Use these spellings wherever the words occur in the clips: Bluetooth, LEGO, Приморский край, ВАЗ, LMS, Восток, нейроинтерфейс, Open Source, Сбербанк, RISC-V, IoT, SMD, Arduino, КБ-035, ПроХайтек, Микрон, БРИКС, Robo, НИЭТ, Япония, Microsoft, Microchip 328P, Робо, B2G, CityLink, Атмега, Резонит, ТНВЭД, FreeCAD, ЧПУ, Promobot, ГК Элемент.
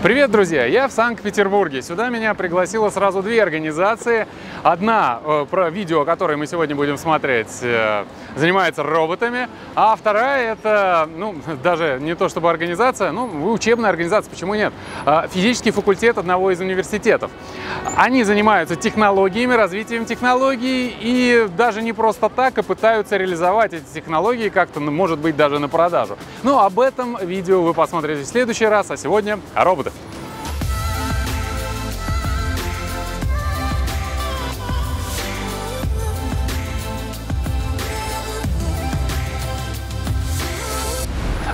Привет, друзья! Я в Санкт-Петербурге. Сюда меня пригласило сразу две организации. Одна, про видео, которое мы сегодня будем смотреть, занимается роботами, а вторая — это, даже не то чтобы организация, учебная организация, почему нет? Физический факультет одного из университетов. Они занимаются технологиями, развитием технологий, и даже не просто так, а пытаются реализовать эти технологии как-то, может быть, даже на продажу. Но об этом видео вы посмотрите в следующий раз, а сегодня о роботах.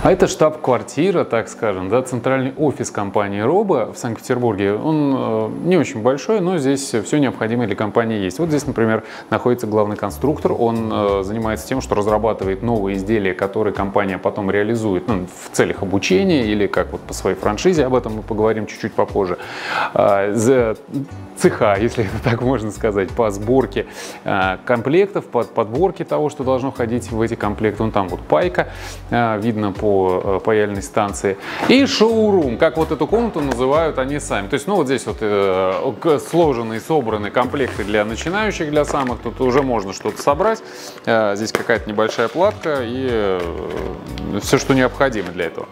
А это штаб-квартира, так скажем, да, центральный офис компании «Робо» в Санкт-Петербурге. Он не очень большой, но здесь все необходимое для компании есть. Вот здесь, например, находится главный конструктор. Он занимается тем, что разрабатывает новые изделия, которые компания потом реализует в целях обучения или как вот по своей франшизе. Об этом мы поговорим чуть-чуть попозже. Цеха, если это так можно сказать, по сборке комплектов, по подборке того, что должно входить в эти комплекты. Вон там вот пайка, видно по паяльной станции. И шоурум, как вот эту комнату называют они сами. То есть, вот здесь вот сложены и собраны комплекты для начинающих, для самых. Тут уже можно что-то собрать. Здесь какая-то небольшая платка и все, что необходимо для этого.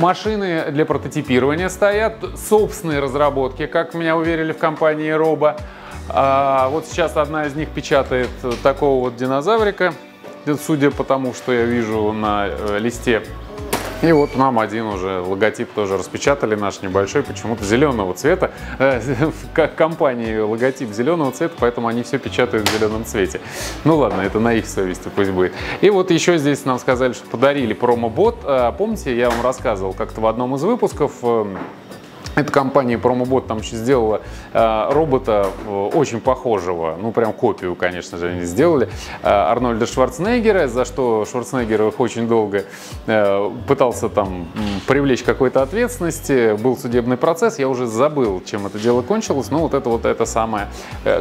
Машины для прототипирования стоят, собственные разработки, как меня уверили в компании «Робо». Вот сейчас одна из них печатает такого вот динозаврика, судя по тому, что я вижу на листе. И вот нам один уже логотип тоже распечатали, наш небольшой, почему-то зеленого цвета. Как компании логотип зеленого цвета, поэтому они все печатают в зеленом цвете. Ну ладно, это на их совести пусть будет. И вот еще здесь нам сказали, что подарили Promobot. Помните, я вам рассказывал как-то в одном из выпусков. Эта компания Promobot там еще сделала робота очень похожего, прям копию, конечно же, они сделали, Арнольда Шварценеггера, за что Шварценеггер их очень долго пытался там привлечь какой-то ответственности, был судебный процесс, я уже забыл, чем это дело кончилось, но вот эта самая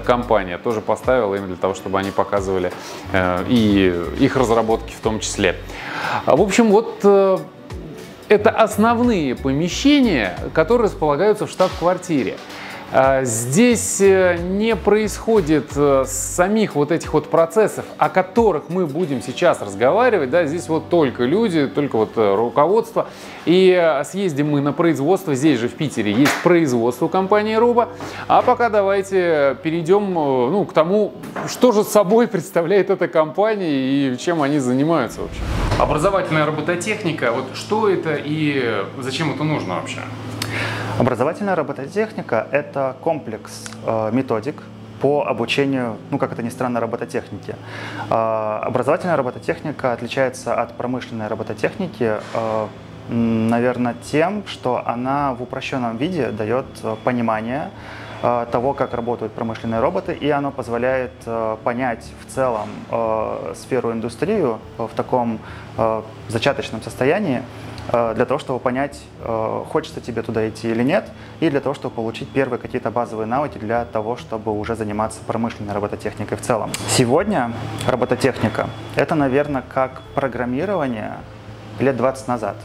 компания тоже поставила им для того, чтобы они показывали и их разработки в том числе. В общем, это основные помещения, которые располагаются в штаб-квартире. Здесь не происходит самих вот этих вот процессов, о которых мы будем сейчас разговаривать. Да? Здесь вот только люди, только вот руководство. И съездим мы на производство. Здесь же в Питере есть производство компании «Робо». А пока давайте перейдем к тому, что же собой представляет эта компания и чем они занимаются вообще. Образовательная робототехника. Вот что это и зачем это нужно вообще? Образовательная робототехника – это комплекс методик по обучению, как это ни странно, робототехники. Образовательная робототехника отличается от промышленной робототехники, наверное, тем, что она в упрощенном виде дает понимание того, как работают промышленные роботы, и оно позволяет понять в целом сферу индустрию в таком зачаточном состоянии, для того, чтобы понять, хочется тебе туда идти или нет, и для того, чтобы получить первые какие-то базовые навыки для того, чтобы уже заниматься промышленной робототехникой в целом. Сегодня робототехника – это, наверное, как программирование лет 20 назад.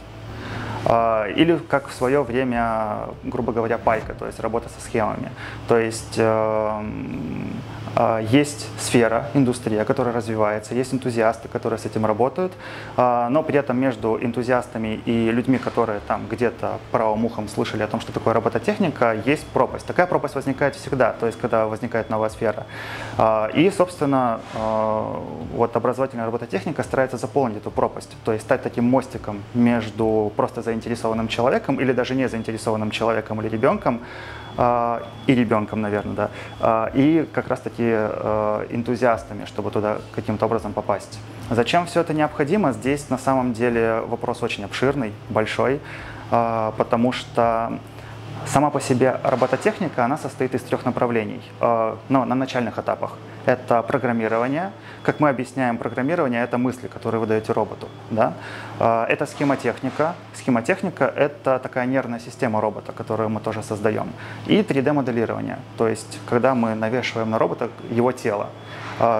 Или как в свое время, грубо говоря, пайка, то есть работа со схемами. То есть есть сфера, индустрия, которая развивается, есть энтузиасты, которые с этим работают, но при этом между энтузиастами и людьми, которые там где-то правым ухом слышали о том, что такое робототехника, есть пропасть. Такая пропасть возникает всегда, то есть когда возникает новая сфера. И, собственно, образовательная робототехника старается заполнить эту пропасть, то есть стать таким мостиком между просто заинтересованным человеком или даже не заинтересованным человеком или ребенком, наверное, да, и как раз-таки энтузиастами, чтобы туда каким-то образом попасть. Зачем все это необходимо? Здесь на самом деле вопрос очень обширный, большой, потому что сама по себе робототехника, она состоит из трех направлений, но на начальных этапах. Это программирование. Как мы объясняем, программирование — это мысли, которые вы даете роботу. Да? Это схемотехника. Схемотехника — это такая нервная система робота, которую мы тоже создаем. И 3D-моделирование, то есть когда мы навешиваем на робота его тело.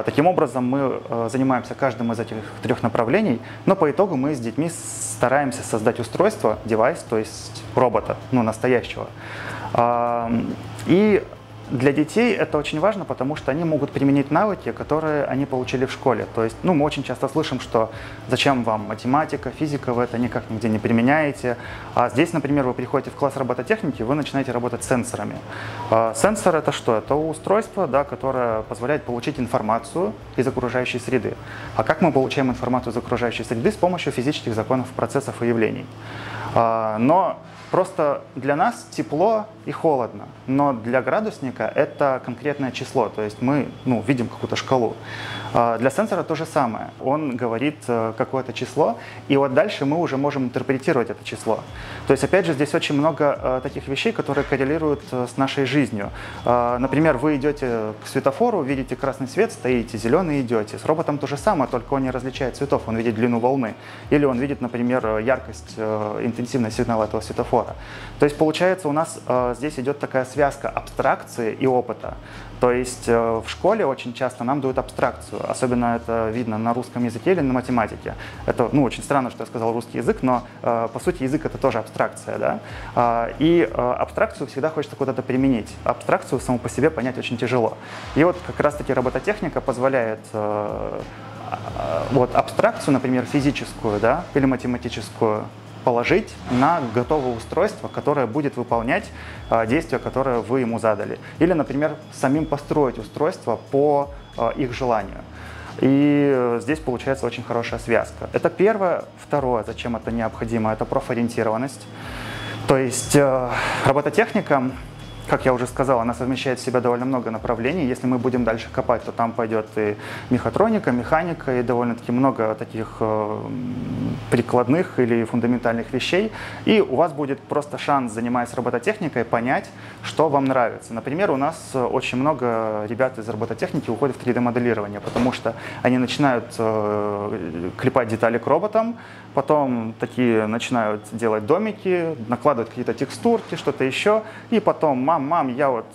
Таким образом, мы занимаемся каждым из этих трех направлений, но по итогу мы с детьми стараемся создать устройство, девайс, то есть робота, ну, настоящего. И для детей это очень важно, потому что они могут применить навыки, которые они получили в школе. То есть, ну, мы очень часто слышим, что зачем вам математика, физика, вы это никак нигде не применяете. А здесь, например, вы приходите в класс робототехники, вы начинаете работать с сенсорами. Сенсор — это что? Это устройство, да, которое позволяет получить информацию из окружающей среды. А как мы получаем информацию из окружающей среды? С помощью физических законов, процессов и явлений. Но просто для нас тепло и холодно, но для градусника это конкретное число, то есть мы, ну, видим какую-то шкалу. Для сенсора то же самое, он говорит какое-то число, и вот дальше мы уже можем интерпретировать это число. То есть, опять же, здесь очень много таких вещей, которые коррелируют с нашей жизнью. Например, вы идете к светофору, видите красный свет, стоите, зеленый идете. С роботом то же самое, только он не различает цветов, он видит длину волны, или он видит, например, яркость, интенсивность сигнала этого светофора. То есть, получается, у нас здесь идет такая связка абстракции и опыта. То есть в школе очень часто нам дают абстракцию, особенно это видно на русском языке или на математике. Это, ну, очень странно, что я сказал русский язык, но по сути язык — это тоже абстракция, да? И абстракцию всегда хочется куда-то применить. Абстракцию саму по себе понять очень тяжело. И вот как раз-таки робототехника позволяет вот абстракцию, например, физическую, да, или математическую, положить на готовое устройство, которое будет выполнять действия, которые вы ему задали. Или, например, самим построить устройство по их желанию. И здесь получается очень хорошая связка. Это первое. Второе, зачем это необходимо, это профориентированность. То есть робототехника, как я уже сказал, она совмещает в себя довольно много направлений. Если мы будем дальше копать, то там пойдет и мехатроника, механика, и довольно-таки много таких прикладных или фундаментальных вещей. И у вас будет просто шанс, занимаясь робототехникой, понять, что вам нравится. Например, у нас очень много ребят из робототехники уходят в 3D-моделирование, потому что они начинают клепать детали к роботам, потом такие начинают делать домики, накладывать какие-то текстурки, что-то еще, и потом мам, я вот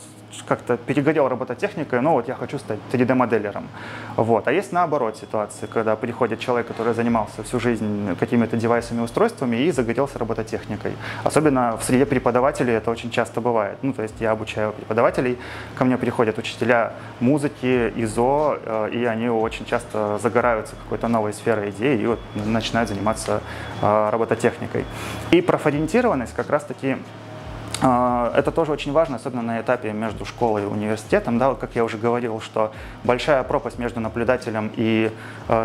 как-то перегорел робототехникой, но вот я хочу стать 3D-моделером. Вот. А есть наоборот ситуации, когда приходит человек, который занимался всю жизнь какими-то девайсами, устройствами и загорелся робототехникой. Особенно в среде преподавателей это очень часто бывает. Ну, то есть я обучаю преподавателей, ко мне приходят учителя музыки, ИЗО, и они очень часто загораются какой-то новой сферой идеи и вот начинают заниматься робототехникой. И профориентированность как раз-таки... Это тоже очень важно, особенно на этапе между школой и университетом. Да, вот как я уже говорил, что большая пропасть между наблюдателем и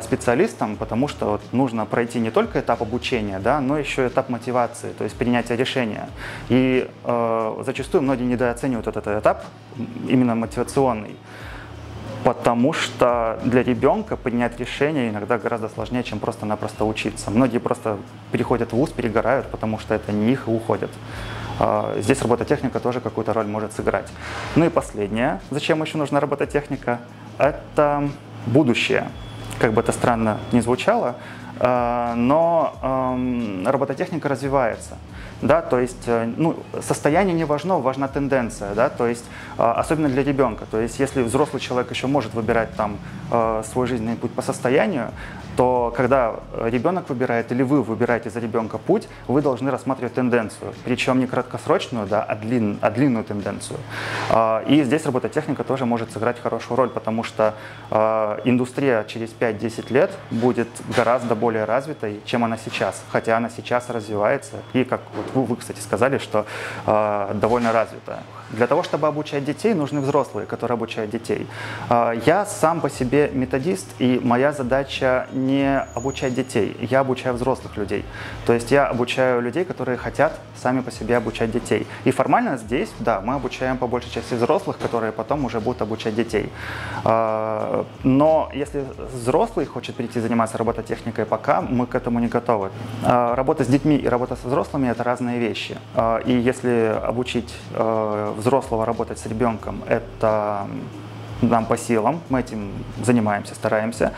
специалистом, потому что вот нужно пройти не только этап обучения, да, но еще этап мотивации, то есть принятия решения. И зачастую многие недооценивают этот этап, именно мотивационный. Потому что для ребенка принять решение иногда гораздо сложнее, чем просто-напросто учиться. Многие просто переходят в вуз, перегорают, потому что это не их, и уходят. Здесь робототехника тоже какую-то роль может сыграть. Ну и последнее, зачем еще нужна робототехника, это будущее. Как бы это странно ни звучало, но робототехника развивается. Да, то есть, ну, состояние не важно, важна тенденция, да, то есть, особенно для ребенка. То есть, если взрослый человек еще может выбирать там свой жизненный путь по состоянию, то когда ребенок выбирает или вы выбираете за ребенка путь, вы должны рассматривать тенденцию, причем не краткосрочную, да, а длинную тенденцию. И здесь робототехника тоже может сыграть хорошую роль, потому что индустрия через 5-10 лет будет гораздо более развитой, чем она сейчас, хотя она сейчас развивается и, как вы, кстати, сказали, что довольно развита. Для того, чтобы обучать детей, нужны взрослые, которые обучают детей. Я сам по себе методист, и моя задача не обучать детей, я обучаю взрослых людей. То есть я обучаю людей, которые хотят сами по себе обучать детей. И формально здесь, да, мы обучаем по большей части взрослых, которые потом уже будут обучать детей. Но если взрослый хочет прийти заниматься робототехникой, пока мы к этому не готовы. Работа с детьми и работа со взрослыми — это разные вещи. И если обучить взрослого работать с ребенком, это нам по силам, мы этим занимаемся, стараемся,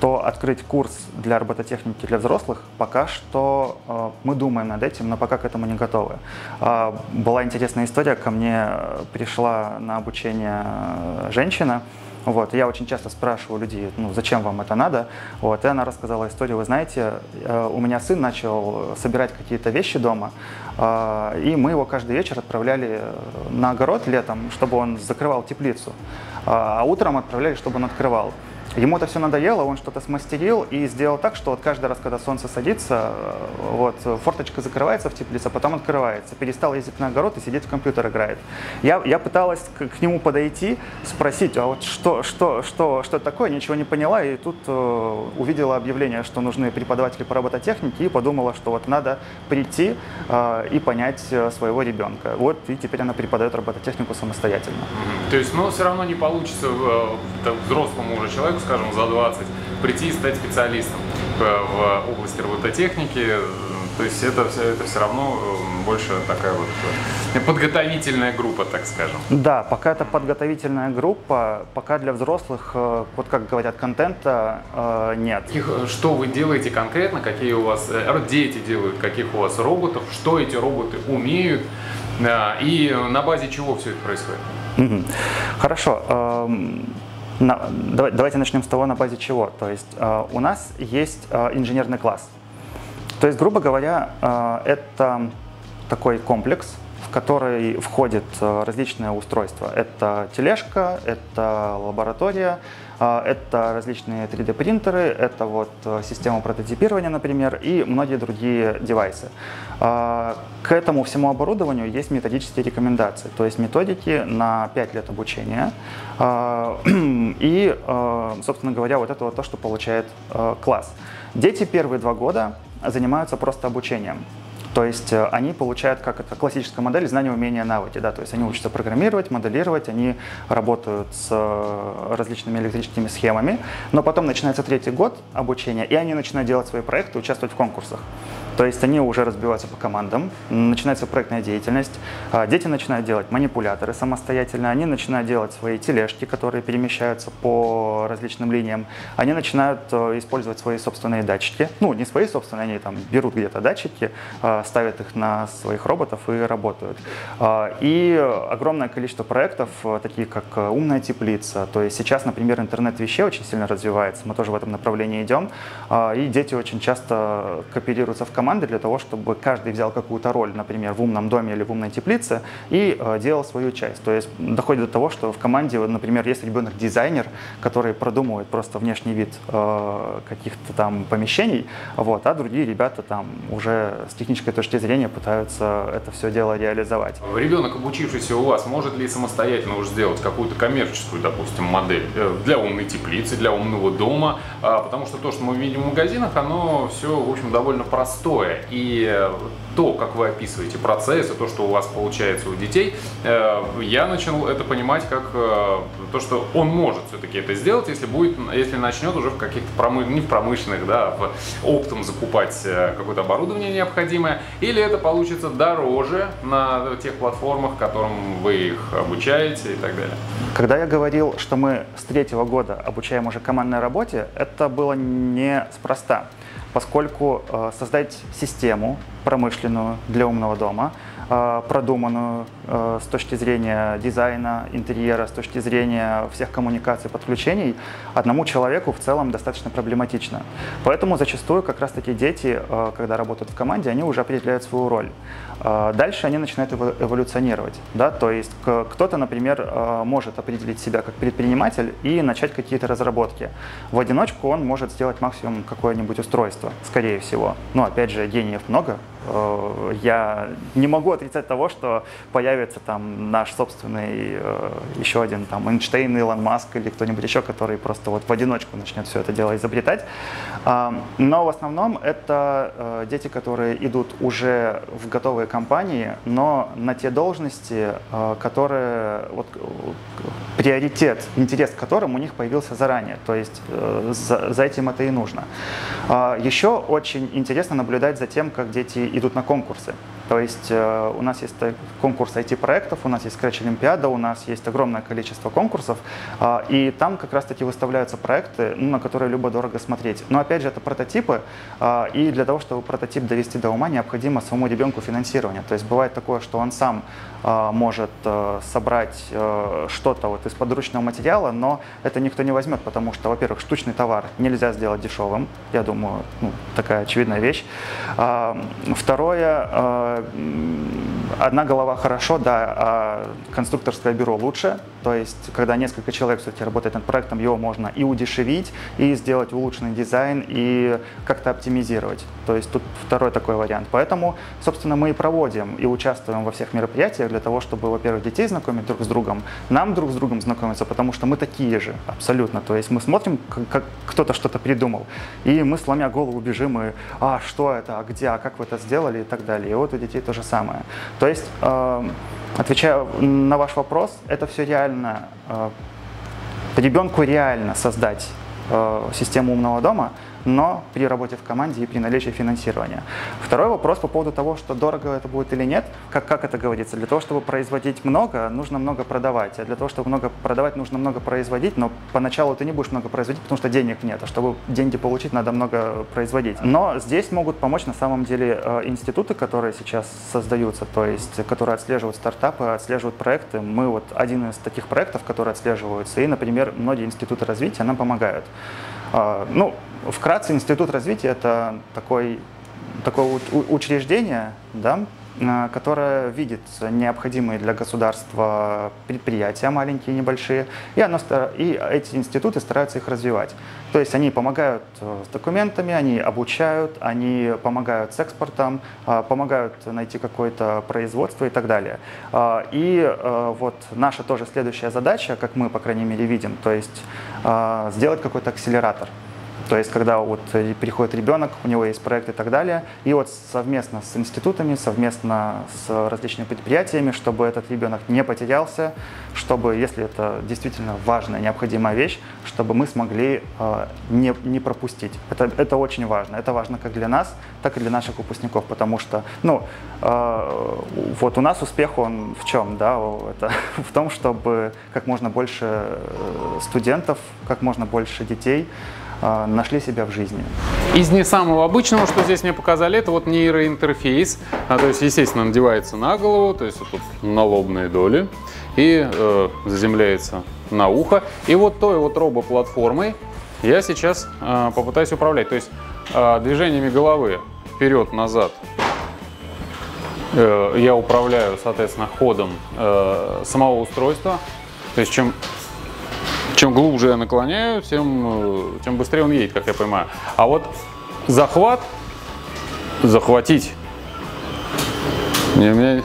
то открыть курс для робототехники для взрослых пока что мы думаем над этим, но пока к этому не готовы. Была интересная история, ко мне пришла на обучение женщина, Вот. Я очень часто спрашиваю людей, ну, зачем вам это надо. Вот. И она рассказала историю, вы знаете, у меня сын начал собирать какие-то вещи дома, и мы его каждый вечер отправляли на огород летом, чтобы он закрывал теплицу, а утром отправляли, чтобы он открывал. Ему это все надоело, он что-то смастерил и сделал так, что вот каждый раз, когда солнце садится, вот, форточка закрывается в теплице, а потом открывается. Перестал ездить на огород и сидеть в компьютер играет. Я пыталась к нему подойти, спросить, а вот что такое, ничего не поняла. И тут увидела объявление, что нужны преподаватели по робототехнике, и подумала, что вот надо прийти и понять своего ребенка. Вот, и теперь она преподает робототехнику самостоятельно. То есть, но все равно не получится взрослому уже человеку, скажем, за 20, прийти и стать специалистом в области робототехники. То есть это все равно больше такая вот подготовительная группа, так скажем. Да, пока это подготовительная группа, пока для взрослых, вот как говорят, контента нет. Что вы делаете конкретно, какие у вас дети делают, каких у вас роботов, что эти роботы умеют и на базе чего все это происходит? Хорошо. Давайте начнем с того, на базе чего. То есть у нас есть инженерный класс. То есть, грубо говоря, это такой комплекс, в который входят различные устройства. Это тележка, это лаборатория, это различные 3D-принтеры, это вот система прототипирования, например, и многие другие девайсы. К этому всему оборудованию есть методические рекомендации, то есть методики на 5 лет обучения. И, собственно говоря, вот это вот то, что получает класс. Дети первые 2 года занимаются просто обучением. То есть они получают, как это классическая модель, знания, умения, навыки. Да? То есть они учатся программировать, моделировать, они работают с различными электрическими схемами. Но потом начинается 3-й год обучения, и они начинают делать свои проекты, участвовать в конкурсах. То есть они уже разбиваются по командам, начинается проектная деятельность, дети начинают делать манипуляторы самостоятельно, они начинают делать свои тележки, которые перемещаются по различным линиям, они начинают использовать свои собственные датчики, ну не свои собственные, они там берут где-то датчики, ставят их на своих роботов и работают. И огромное количество проектов, такие как умная теплица, то есть сейчас, например, интернет вещей очень сильно развивается, мы тоже в этом направлении идем, и дети очень часто кооперируются в команды для того, чтобы каждый взял какую-то роль, например, в умном доме или в умной теплице, и делал свою часть. То есть доходит до того, что в команде, например, есть ребенок-дизайнер, который продумывает просто внешний вид каких-то там помещений, вот, а другие ребята там уже с технической точки зрения пытаются это все дело реализовать. Ребенок, обучившийся у вас, может ли самостоятельно уже сделать какую-то коммерческую, допустим, модель для умной теплицы, для умного дома? Потому что то, что мы видим в магазинах, оно все, в общем, довольно простое. И то, как вы описываете процессы, то, что у вас получается у детей, я начал это понимать как то, что он может все-таки это сделать, если начнет уже в каких-то не в промышленных, да, оптом закупать какое-то оборудование необходимое, или это получится дороже на тех платформах, которым вы их обучаете и так далее. Когда я говорил, что мы с 3-го года обучаем уже командной работе, это было неспроста. Поскольку создать систему промышленную для умного дома, продуманную с точки зрения дизайна, интерьера, с точки зрения всех коммуникаций, подключений, одному человеку в целом достаточно проблематично. Поэтому зачастую как раз-таки дети, когда работают в команде, они уже определяют свою роль. Дальше они начинают эволюционировать. Да? То есть кто-то, например, может определить себя как предприниматель и начать какие-то разработки. В одиночку он может сделать максимум какое-нибудь устройство, скорее всего. Но опять же, гениев много. Я не могу отрицать того, что появится там наш собственный еще один там Эйнштейн, Илон Маск или кто-нибудь еще, который просто вот в одиночку начнет все это дело изобретать. Но в основном это дети, которые идут уже в готовые компании, но на те должности, которые вот, приоритет, интерес к которым у них появился заранее. То есть за этим это и нужно. Еще очень интересно наблюдать за тем, как дети идут на конкурсы. То есть у нас есть конкурс IT-проектов, у нас есть Scratch-олимпиада, у нас есть огромное количество конкурсов, и там как раз-таки выставляются проекты, на которые любо-дорого смотреть. Но опять же, это прототипы, и для того, чтобы прототип довести до ума, необходимо самому ребенку финансирование. То есть бывает такое, что он сам может собрать что-то вот из подручного материала, но это никто не возьмет, потому что, во-первых, штучный товар нельзя сделать дешевым, я думаю, ну, такая очевидная вещь. Второе, одна голова хорошо, да, а конструкторское бюро лучше. То есть, когда несколько человек все-таки работает над проектом, его можно и удешевить, и сделать улучшенный дизайн, и как-то оптимизировать. То есть, тут второй такой вариант. Поэтому, собственно, мы и проводим, и участвуем во всех мероприятиях для того, чтобы, во-первых, детей знакомить друг с другом, нам друг с другом знакомиться, потому что мы такие же абсолютно. То есть, мы смотрим, как кто-то что-то придумал, и мы, сломя голову, бежим и «А, что это? А где? А как вы это сделали?» и так далее. И вот у детей то же самое. То есть, отвечая на ваш вопрос, это все реально. Ребенку реально создать систему умного дома, но при работе в команде и при наличии финансирования. Второй вопрос по поводу того, что дорого это будет или нет, как это говорится. Для того, чтобы производить много, нужно много продавать. А для того, чтобы много продавать, нужно много производить. Но поначалу ты не будешь много производить, потому что денег нет. А чтобы деньги получить, надо много производить. Но здесь могут помочь на самом деле институты, которые сейчас создаются, то есть которые отслеживают стартапы, отслеживают проекты. Мы вот один из таких проектов, которые отслеживаются. И, например, многие институты развития нам помогают. Ну, вкратце, институт развития – это такое учреждение, да, которое видит необходимые для государства предприятия, маленькие, небольшие, и эти институты стараются их развивать. То есть они помогают с документами, они обучают, они помогают с экспортом, помогают найти какое-то производство и так далее. И вот наша тоже следующая задача, как мы, по крайней мере, видим, то есть сделать какой-то акселератор. То есть, когда вот приходит ребенок, у него есть проект и так далее, и вот совместно с институтами, совместно с различными предприятиями, чтобы этот ребенок не потерялся, чтобы, если это действительно важная, необходимая вещь, чтобы мы смогли не пропустить. Это очень важно. Это важно как для нас, так и для наших выпускников, потому что, ну, вот у нас успех, он в чем, да, в том, чтобы как можно больше студентов, как можно больше детей нашли себя в жизни. Из не самого обычного, что здесь мне показали, это вот нейроинтерфейс. То есть, естественно, надевается на голову, то есть вот тут налобные доли, и заземляется на ухо. И вот той вот робоплатформой я сейчас попытаюсь управлять. То есть движениями головы вперед-назад я управляю, соответственно, ходом самого устройства. То есть чем глубже я наклоняю, тем быстрее он едет, как я понимаю. А вот захватить, у меня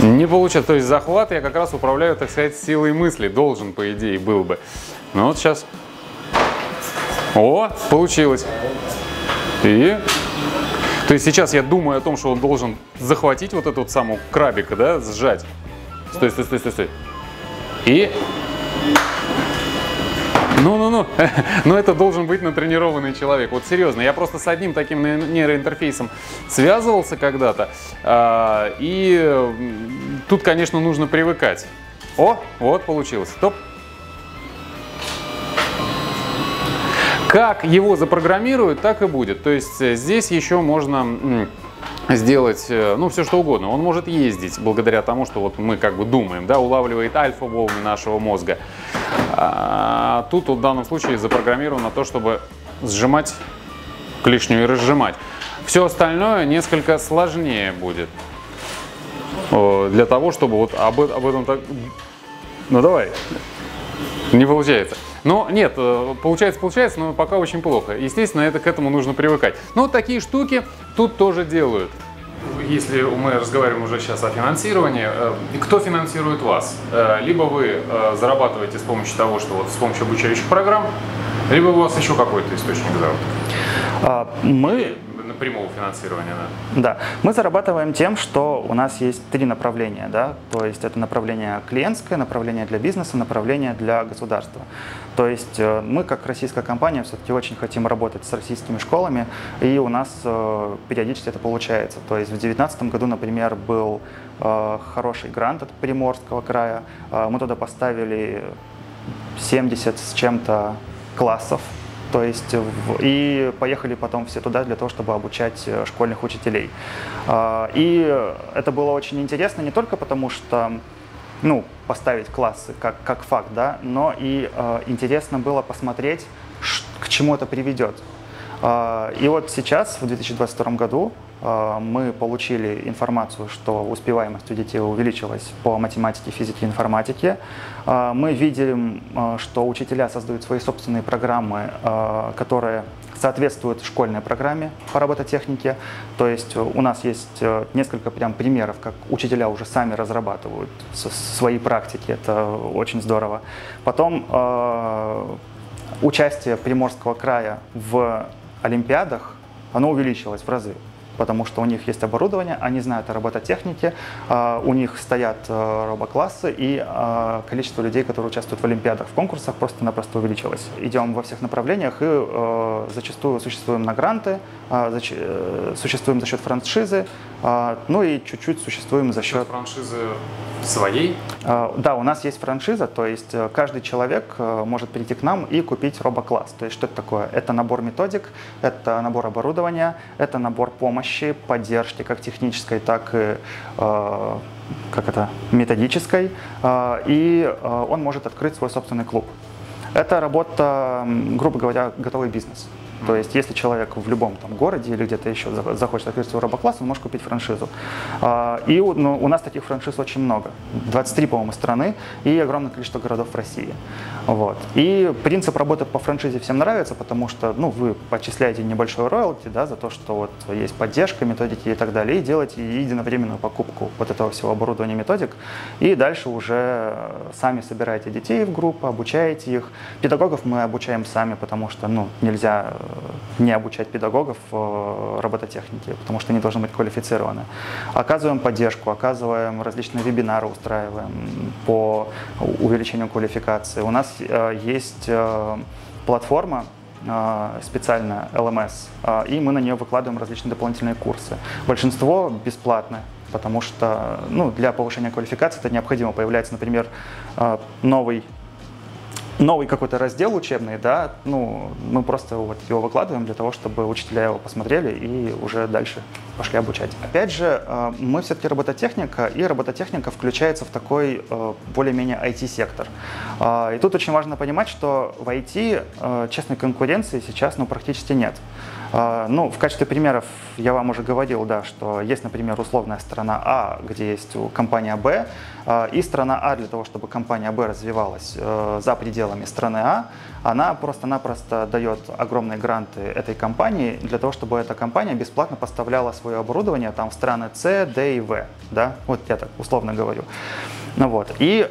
не получается. То есть захват я как раз управляю, так сказать, силой мысли. Должен, по идее, был бы. Но вот сейчас. О, получилось. И... То есть сейчас я думаю о том, что он должен захватить вот эту вот самую крабика, да, сжать. Стой, стой, стой, стой, стой. И... Ну-ну-ну, но это должен быть натренированный человек. Вот серьезно, я просто с одним таким нейроинтерфейсом связывался когда-то, и тут, конечно, нужно привыкать. О, вот получилось. Стоп. Как его запрограммируют, так и будет. То есть здесь еще можно сделать, ну, все что угодно. Он может ездить благодаря тому, что вот мы как бы думаем, да, улавливает альфа-волны нашего мозга. А тут вот в данном случае запрограммировано то, чтобы сжимать клешню и разжимать. Все остальное несколько сложнее будет для того, чтобы вот об этом так... Ну, давай. Не получается. Но нет, получается, но пока очень плохо. Естественно, к этому нужно привыкать. Но такие штуки тут тоже делают. Если мы разговариваем уже сейчас о финансировании, кто финансирует вас? Либо вы зарабатываете с помощью того, что вот с помощью обучающих программ, либо у вас еще какой-то источник заработка. Мы прямого финансирования. Да. Да. Мы зарабатываем тем, что у нас есть три направления. Да? То есть это направление клиентское, направление для бизнеса, направление для государства. То есть мы, как российская компания, все-таки очень хотим работать с российскими школами, и у нас периодически это получается. То есть в 2019 году, например, был хороший грант от Приморского края. Мы туда поставили 70 с чем-то классов. То есть, и поехали потом все туда для того, чтобы обучать школьных учителей. И это было очень интересно не только потому, что ну, поставить классы как факт, да, но и интересно было посмотреть, к чему это приведет. И вот сейчас, в 2022 году, мы получили информацию, что успеваемость у детей увеличилась по математике, физике, информатике. Мы видим, что учителя создают свои собственные программы, которые соответствуют школьной программе по робототехнике. То есть у нас есть несколько прям примеров, как учителя уже сами разрабатывают свои практики. Это очень здорово. Потом участие Приморского края в олимпиадах, оно увеличилось в разы. Потому что у них есть оборудование, они знают о робототехнике, у них стоят робоклассы, и количество людей, которые участвуют в олимпиадах, в конкурсах, просто-напросто увеличилось. Идем во всех направлениях и зачастую существуем на гранты, существуем за счет франшизы, ну и чуть-чуть существуем за счет… Франшизы своей? Да, у нас есть франшиза, то есть каждый человек может прийти к нам и купить робокласс. То есть что это такое? Это набор методик, это набор оборудования, это набор помощи, поддержки как технической, так и методической, и он может открыть свой собственный клуб. Это работа, грубо говоря, готовый бизнес. То есть если человек в любом там городе или где-то еще захочет открыть свой робокласс, он может купить франшизу. И у нас таких франшиз очень много. 23, по-моему, страны и огромное количество городов в России. Вот. И принцип работы по франшизе всем нравится, потому что ну, вы отчисляете небольшой роялти, да, за то, что вот есть поддержка, методики и так далее, и делаете единовременную покупку вот этого всего оборудования методик. И дальше уже сами собираете детей в группы, обучаете их. Педагогов мы обучаем сами, потому что ну, нельзя не обучать педагогов робототехнике, потому что они должны быть квалифицированы. Оказываем поддержку, оказываем различные вебинары, устраиваем по увеличению квалификации. У нас есть платформа специальная, LMS, и мы на нее выкладываем различные дополнительные курсы. Большинство бесплатно, потому что ну, для повышения квалификации это необходимо. Появляется, например, новый какой-то раздел учебный, да, ну, мы просто вот его выкладываем для того, чтобы учителя его посмотрели и уже дальше пошли обучать. Опять же, мы все-таки робототехника, и робототехника включается в такой более-менее IT-сектор. И тут очень важно понимать, что в IT честной конкуренции сейчас, ну, практически нет. Ну, в качестве примеров я вам уже говорил, да, что есть, например, условная страна А, где есть компания Б, и страна А для того, чтобы компания Б развивалась за пределами страны А, она просто-напросто дает огромные гранты этой компании для того, чтобы эта компания бесплатно поставляла свое оборудование там в страны С, Д и В, да, вот я так условно говорю. Ну вот. И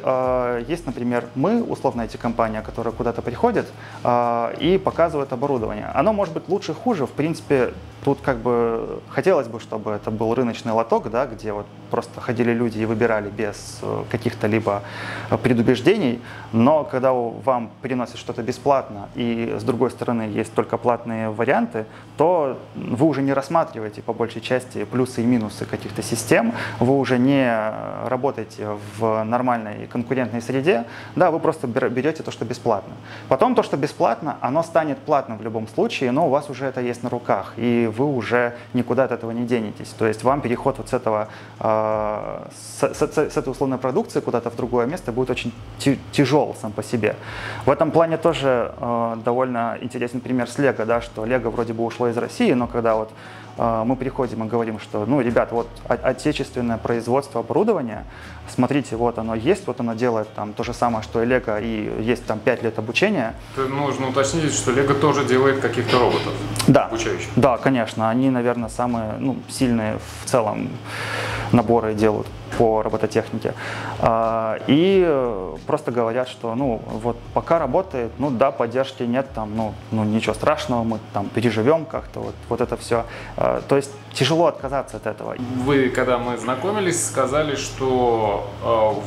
есть, например, мы, условно, эти компании, которые куда-то приходят и показывают оборудование. Оно может быть лучше, хуже. В принципе, тут как бы хотелось бы, чтобы это был рыночный лоток, да, где вот просто ходили люди и выбирали без каких-то либо предубеждений. Но когда вам приносят что-то бесплатно и, с другой стороны, есть только платные варианты, то вы уже не рассматриваете по большей части плюсы и минусы каких-то систем, вы уже не работаете в нормальной конкурентной среде, да, вы просто берете то, что бесплатно. Потом то, что бесплатно, оно станет платным в любом случае, но у вас уже это есть на руках, и вы уже никуда от этого не денетесь. То есть вам переход вот с этой условной продукции куда-то в другое место будет очень тяжел сам по себе. В этом плане тоже довольно интересный пример с LEGO, да, что LEGO вроде бы ушло из России, но когда вот мы приходим и говорим, что, ну, ребят, вот отечественное производство оборудования, смотрите, вот оно есть, вот оно делает там то же самое, что и LEGO, и есть там 5 лет обучения. Нужно уточнить, что LEGO тоже делает каких-то роботов, да, обучающих. Да, конечно, они, наверное, самые, ну, сильные в целом наборы делают по робототехнике. И просто говорят, что ну вот пока работает, ну да, поддержки нет, там, ну ничего страшного, мы там переживем как-то, вот это все. То есть тяжело отказаться от этого. Вы, когда мы знакомились, сказали, что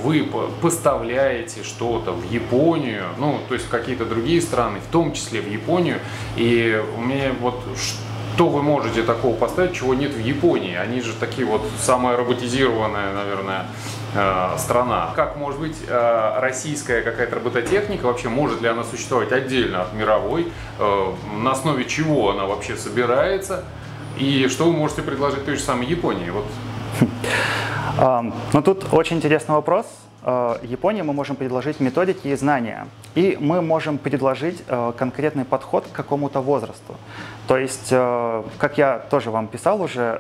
вы поставляете что-то в Японию, ну то есть в какие-то другие страны, в том числе в Японию, и у меня вот что вы можете такого поставить, чего нет в Японии? Они же такие вот самая роботизированная, наверное, страна. Как может быть российская какая-то робототехника, вообще может ли она существовать отдельно от мировой, на основе чего она вообще собирается, и что вы можете предложить той же самой Японии? Вот. Ну тут очень интересный вопрос. Японии мы можем предложить методики и знания, и мы можем предложить конкретный подход к какому-то возрасту. То есть, как я тоже вам писал уже,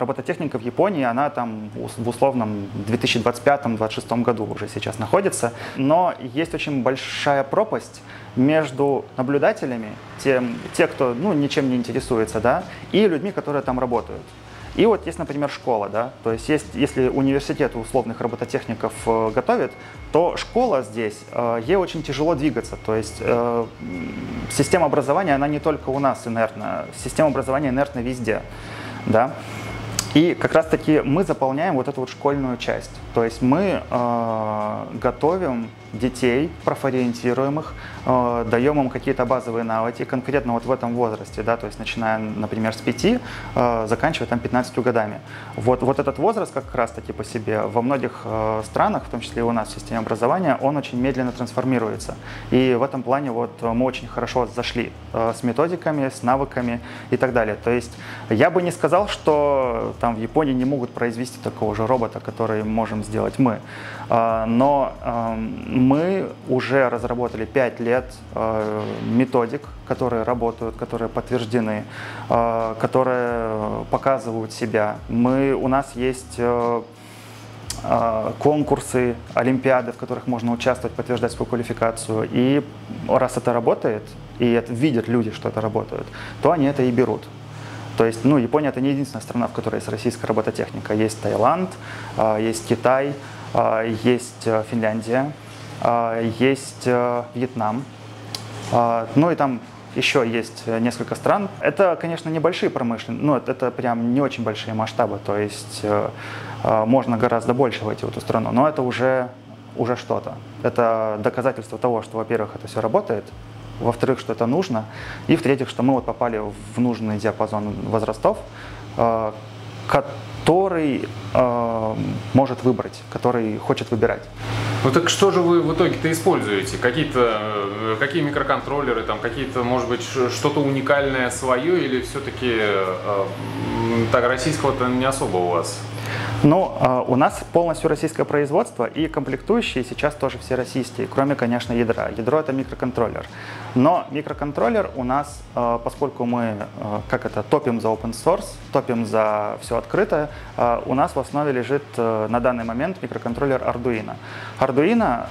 робототехника в Японии, она там в условном 2025-2026 году уже сейчас находится, но есть очень большая пропасть между наблюдателями, те, кто ничем не интересуется, да, и людьми, которые там работают. И вот есть, например, школа, да, то есть, если университет условных робототехников готовит, то школа здесь, ей очень тяжело двигаться, то есть система образования, она не только у нас инертна, система образования инертна везде, да. И как раз-таки мы заполняем вот эту вот школьную часть, то есть мы готовим детей, профориентируем их, даем им какие-то базовые навыки конкретно вот в этом возрасте, да, то есть начиная, например, с 5, заканчивая там 15 годами. Вот этот возраст как раз-таки по себе во многих странах, в том числе и у нас в системе образования, он очень медленно трансформируется. И в этом плане вот мы очень хорошо зашли с методиками, с навыками и так далее. То есть я бы не сказал, что там в Японии не могут произвести такого же робота, который можем сделать мы, но мы уже разработали 5 лет методик, которые работают, которые подтверждены, которые показывают себя. У нас есть конкурсы, олимпиады, в которых можно участвовать, подтверждать свою квалификацию. И раз это работает, и это видят люди, что это работает, то они это и берут. То есть, ну, Япония – это не единственная страна, в которой есть российская робототехника. Есть Таиланд, есть Китай, есть Финляндия, есть Вьетнам, ну и там еще есть несколько стран. Это, конечно, небольшие промышленные, но это прям не очень большие масштабы, то есть можно гораздо больше войти в эту страну, но это уже что-то. Это доказательство того, что, во-первых, это все работает, во-вторых, что это нужно, и в-третьих, что мы вот попали в нужный диапазон возрастов, который может выбрать, который хочет выбирать. Ну так что же вы в итоге-то используете? Какие микроконтроллеры, там какие-то, может быть, что-то уникальное свое, или все-таки так российского-то не особо у вас? Ну, у нас полностью российское производство, и комплектующие сейчас тоже все российские, кроме, конечно, ядра. Ядро — это микроконтроллер. Но микроконтроллер у нас, поскольку мы топим за open source, топим за все открытое, у нас в основе лежит на данный момент микроконтроллер Arduino. Arduino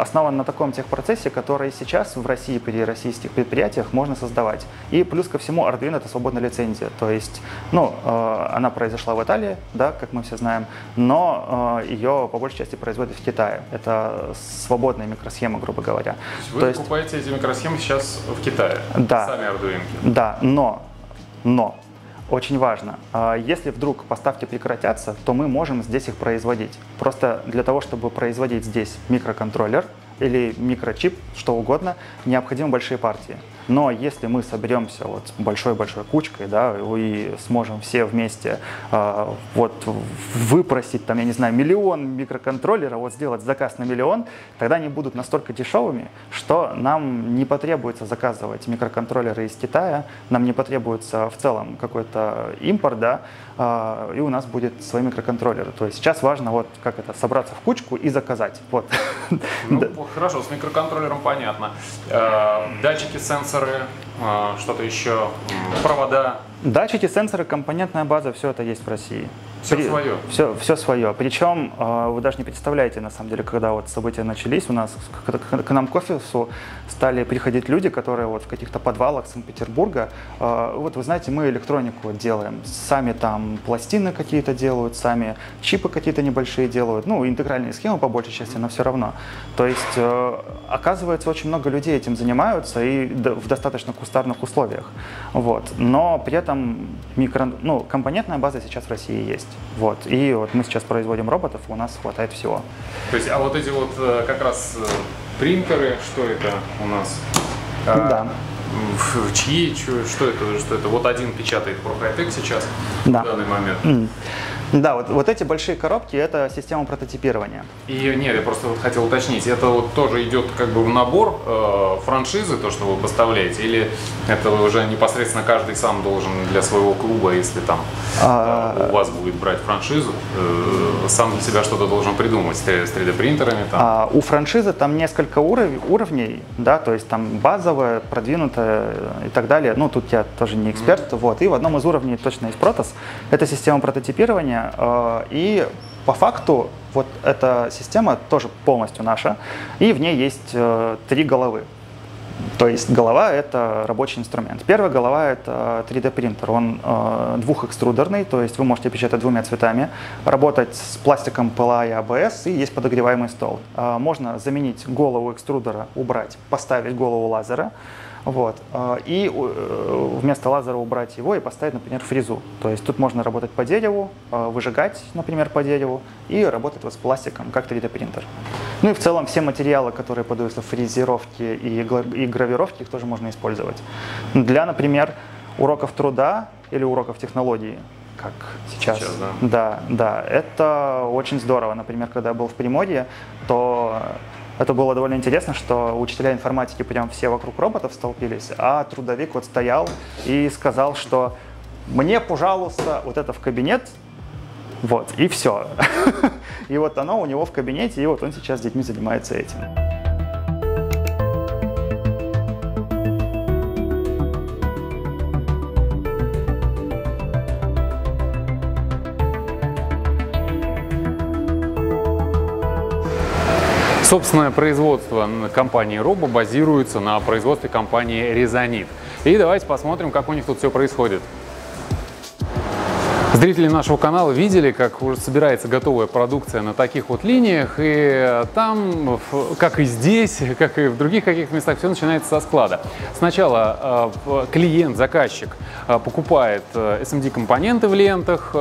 основан на таком техпроцессе, который сейчас в России при российских предприятиях можно создавать. И плюс ко всему Arduino — это свободная лицензия, то есть, ну, она произошла в Италии, да, как мы все знаем, но ее по большей части производят в Китае. Это свободная микросхема, грубо говоря. То есть вы покупаете эти микросхемы сейчас в Китае, да, сами Arduino. Да, но очень важно, если вдруг поставки прекратятся, то мы можем здесь их производить. Просто для того, чтобы производить здесь микроконтроллер или микрочип, что угодно, необходимы большие партии. Но если мы соберемся вот большой-большой кучкой, да, и сможем все вместе вот выпросить там, я не знаю, миллион микроконтроллеров, вот сделать заказ на миллион, тогда они будут настолько дешевыми, что нам не потребуется заказывать микроконтроллеры из Китая, нам не потребуется в целом какой-то импорт, да, и у нас будет свои микроконтроллеры. То есть сейчас важно вот собраться в кучку и заказать. Вот. Ну, хорошо, с микроконтроллером понятно. Датчики, сенсоры. Что-то еще, провода. Датчики, сенсоры, компонентная база, все это есть в России. Все свое. Все свое. Причем вы даже не представляете, на самом деле, когда вот события начались, у нас к нам к офису стали приходить люди, которые вот в каких-то подвалах Санкт-Петербурга, вот вы знаете, мы электронику делаем, сами там пластины какие-то делают, сами чипы какие-то небольшие делают, ну, интегральные схемы по большей части, но все равно. То есть, оказывается, очень много людей этим занимаются и в достаточно кустарных условиях. Вот. Но при этом компонентная база сейчас в России есть. Вот. И вот мы сейчас производим роботов, у нас хватает всего. То есть, а вот эти вот как раз принтеры, что это у нас? Да. Что это? Вот один печатает ПроХайтек сейчас, да, в данный момент. Да, вот эти большие коробки – это система прототипирования. И нет, я просто хотел уточнить, это вот тоже идет как бы в набор франшизы, то, что вы поставляете, или это вы уже непосредственно каждый сам должен для своего клуба, если там у вас будет брать франшизу, сам для себя что-то должен придумать с 3D-принтерами? У франшизы там несколько уровней, да, то есть там базовая, продвинутая и так далее. Ну, тут я тоже не эксперт, вот, и в одном из уровней точно есть ПроТОС. Это система прототипирования. И по факту вот эта система тоже полностью наша, и в ней есть три головы. То есть голова — это рабочий инструмент. Первая голова — это 3D-принтер. Он двухэкструдерный, то есть вы можете печатать двумя цветами, работать с пластиком ПЛА и АБС, и есть подогреваемый стол. Можно заменить голову экструдера, убрать, поставить голову лазера. Вот. И вместо лазера убрать его и поставить, например, фрезу. То есть тут можно работать по дереву, выжигать, например, по дереву, и работать вот с пластиком, как 3D-принтер. Ну и в целом все материалы, которые подаются в фрезеровке и гравировке, их тоже можно использовать. Для, например, уроков труда или уроков технологии, как сейчас. Да, это очень здорово. Например, когда я был в Приморье, то... Это было довольно интересно, что учителя информатики прям все вокруг роботов столпились, а трудовик вот стоял и сказал, что мне, пожалуйста, вот это в кабинет, вот, и все. И вот оно у него в кабинете, и вот он сейчас с детьми занимается этим. Собственное производство компании Robo базируется на производстве компании Резонит. И давайте посмотрим, как у них тут все происходит. Зрители нашего канала видели, как уже собирается готовая продукция на таких вот линиях, и там, как и здесь, как и в других каких-то местах, все начинается со склада. Сначала клиент, заказчик покупает SMD-компоненты в лентах,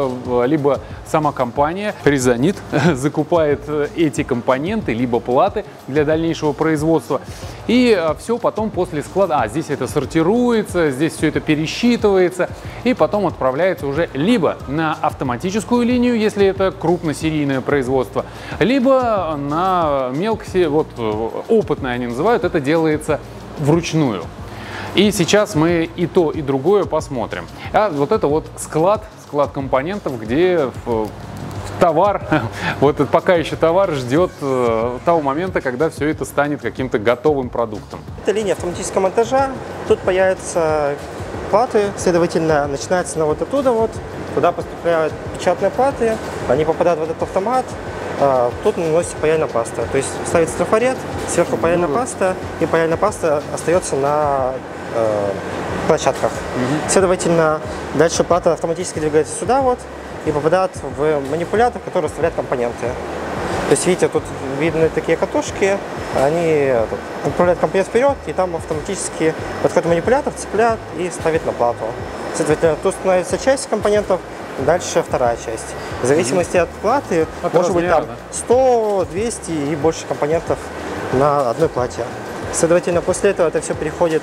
либо сама компания Резонит закупает эти компоненты, либо платы для дальнейшего производства. И все потом после склада, здесь это сортируется, здесь все это пересчитывается, и потом отправляется уже либо на автоматическую линию, если это крупносерийное производство, либо на мелкосерийное, вот опытное они называют, это делается вручную. И сейчас мы и то, и другое посмотрим. А вот это вот склад компонентов, где товар, вот этот пока еще товар ждет того момента, когда все это станет каким-то готовым продуктом. Это линия автоматического монтажа, тут появятся платы, следовательно, начинается вот оттуда вот. Туда поступают печатные платы, они попадают в этот автомат, тут наносится паяльная паста. То есть ставится трафарет, сверху паяльная паста, и паяльная паста остается на площадках. Следовательно, дальше плата автоматически двигается сюда вот и попадает в манипулятор, который вставляет компоненты. То есть, видите, тут видны такие катушки, они отправляют компонент вперед, и там автоматически подходит манипулятор, цепляет и ставит на плату. Следовательно, тут становится часть компонентов, дальше вторая часть. В зависимости от платы, может быть, там 100, 200 и больше компонентов на одной плате. Следовательно, после этого это все переходит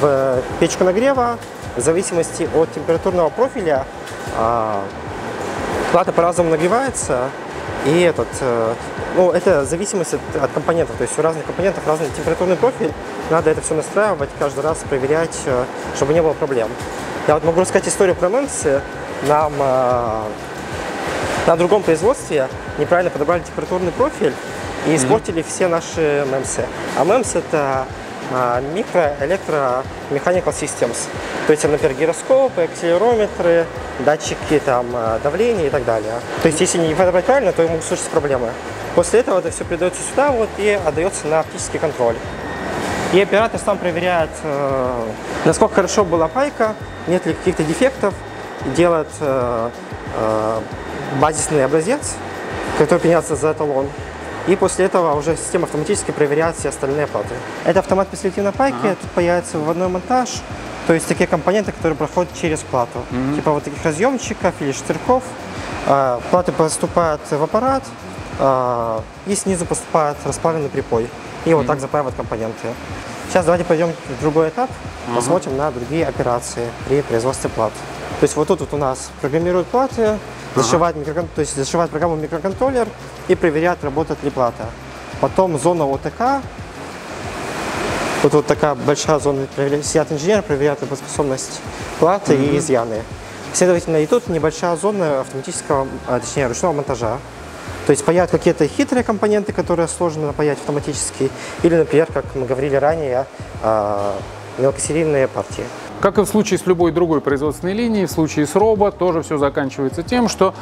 в печку нагрева. В зависимости от температурного профиля плата по-разному нагревается. И это зависимость от компонентов, то есть у разных компонентов разный температурный профиль, надо это все настраивать, каждый раз проверять, чтобы не было проблем. Я вот могу рассказать историю про Мэнси. Нам на другом производстве неправильно подобрали температурный профиль и испортили все наши Мэмсы. А Мэмс — это микроэлектромеханикал системс. То есть, например, гироскопы, акселерометры, датчики там, давления и так далее. То есть, если не подобрать правильно, то ему случатся проблемы. После этого это все передается сюда вот, и отдается на оптический контроль. И оператор сам проверяет, насколько хорошо была пайка, нет ли каких-то дефектов, делает базисный образец, который принялся за эталон. И после этого уже система автоматически проверяет все остальные платы. Это автомат перспективной пайки, тут появится выводной монтаж, то есть такие компоненты, которые проходят через плату. Типа вот таких разъемчиков или штырьков. Платы поступают в аппарат, и снизу поступает расплавленный припой. И вот так запаивают компоненты. Сейчас давайте пойдем в другой этап, посмотрим на другие операции при производстве плат. То есть вот тут вот у нас программируют платы, зашивает программу микроконтроллер и проверяет, работает ли плата. Потом зона ОТК. Вот, вот такая большая зона, сидят инженеры, проверяют работоспособность платы и изъяны. Следовательно, и тут небольшая зона автоматического, точнее, ручного монтажа. То есть паят какие-то хитрые компоненты, которые сложно паять автоматически, или, например, как мы говорили ранее, мелкосерийные партии. Как и в случае с любой другой производственной линией, в случае с робо тоже все заканчивается тем, что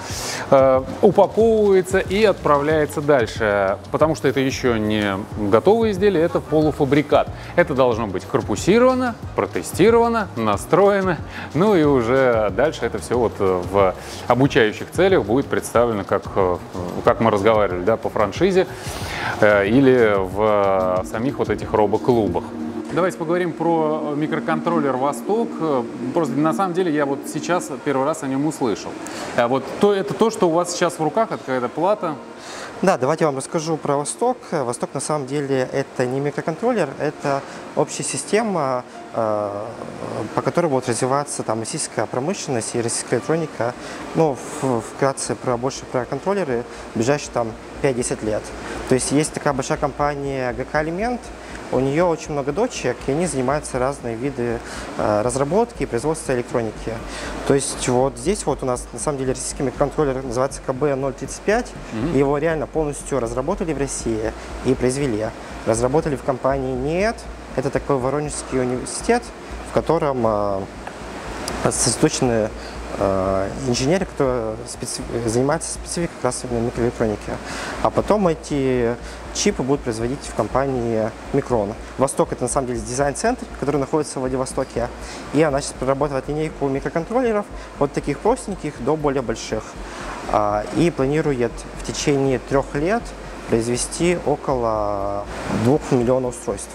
упаковывается и отправляется дальше, потому что это еще не готовое изделие, это полуфабрикат. Это должно быть корпусировано, протестировано, настроено, ну и уже дальше это все вот в обучающих целях будет представлено, как мы разговаривали, да, по франшизе или в самих вот этих робо-клубах. Давайте поговорим про микроконтроллер «Восток». Просто на самом деле я вот сейчас первый раз о нем услышал. Вот это то, что у вас сейчас в руках, это какая-то плата. Да, давайте я вам расскажу про «Восток». «Восток» на самом деле это не микроконтроллер, это общая система, по которой будут развиваться там российская промышленность и российская электроника. Ну, вкратце больше про контроллеры в ближайшие там 5-10 лет. То есть есть такая большая компания «ГК Элемент». У нее очень много дочек, и они занимаются разные виды разработки и производства электроники. То есть вот здесь вот у нас на самом деле российский микроконтроллер называется КБ-035. Его реально полностью разработали в России и произвели. Разработали в компании НИЭТ. Это такой Воронежский университет, в котором сосредоточены инженеры, которые занимаются спецификой как раз именно микроэлектроники. А потом эти чипы будут производить в компании Микрон. «Восток» — это на самом деле дизайн-центр, который находится в Владивостоке. И она сейчас прорабатывает линейку микроконтроллеров от таких простеньких до более больших. И планирует в течение 3 лет произвести около 2 миллионов устройств.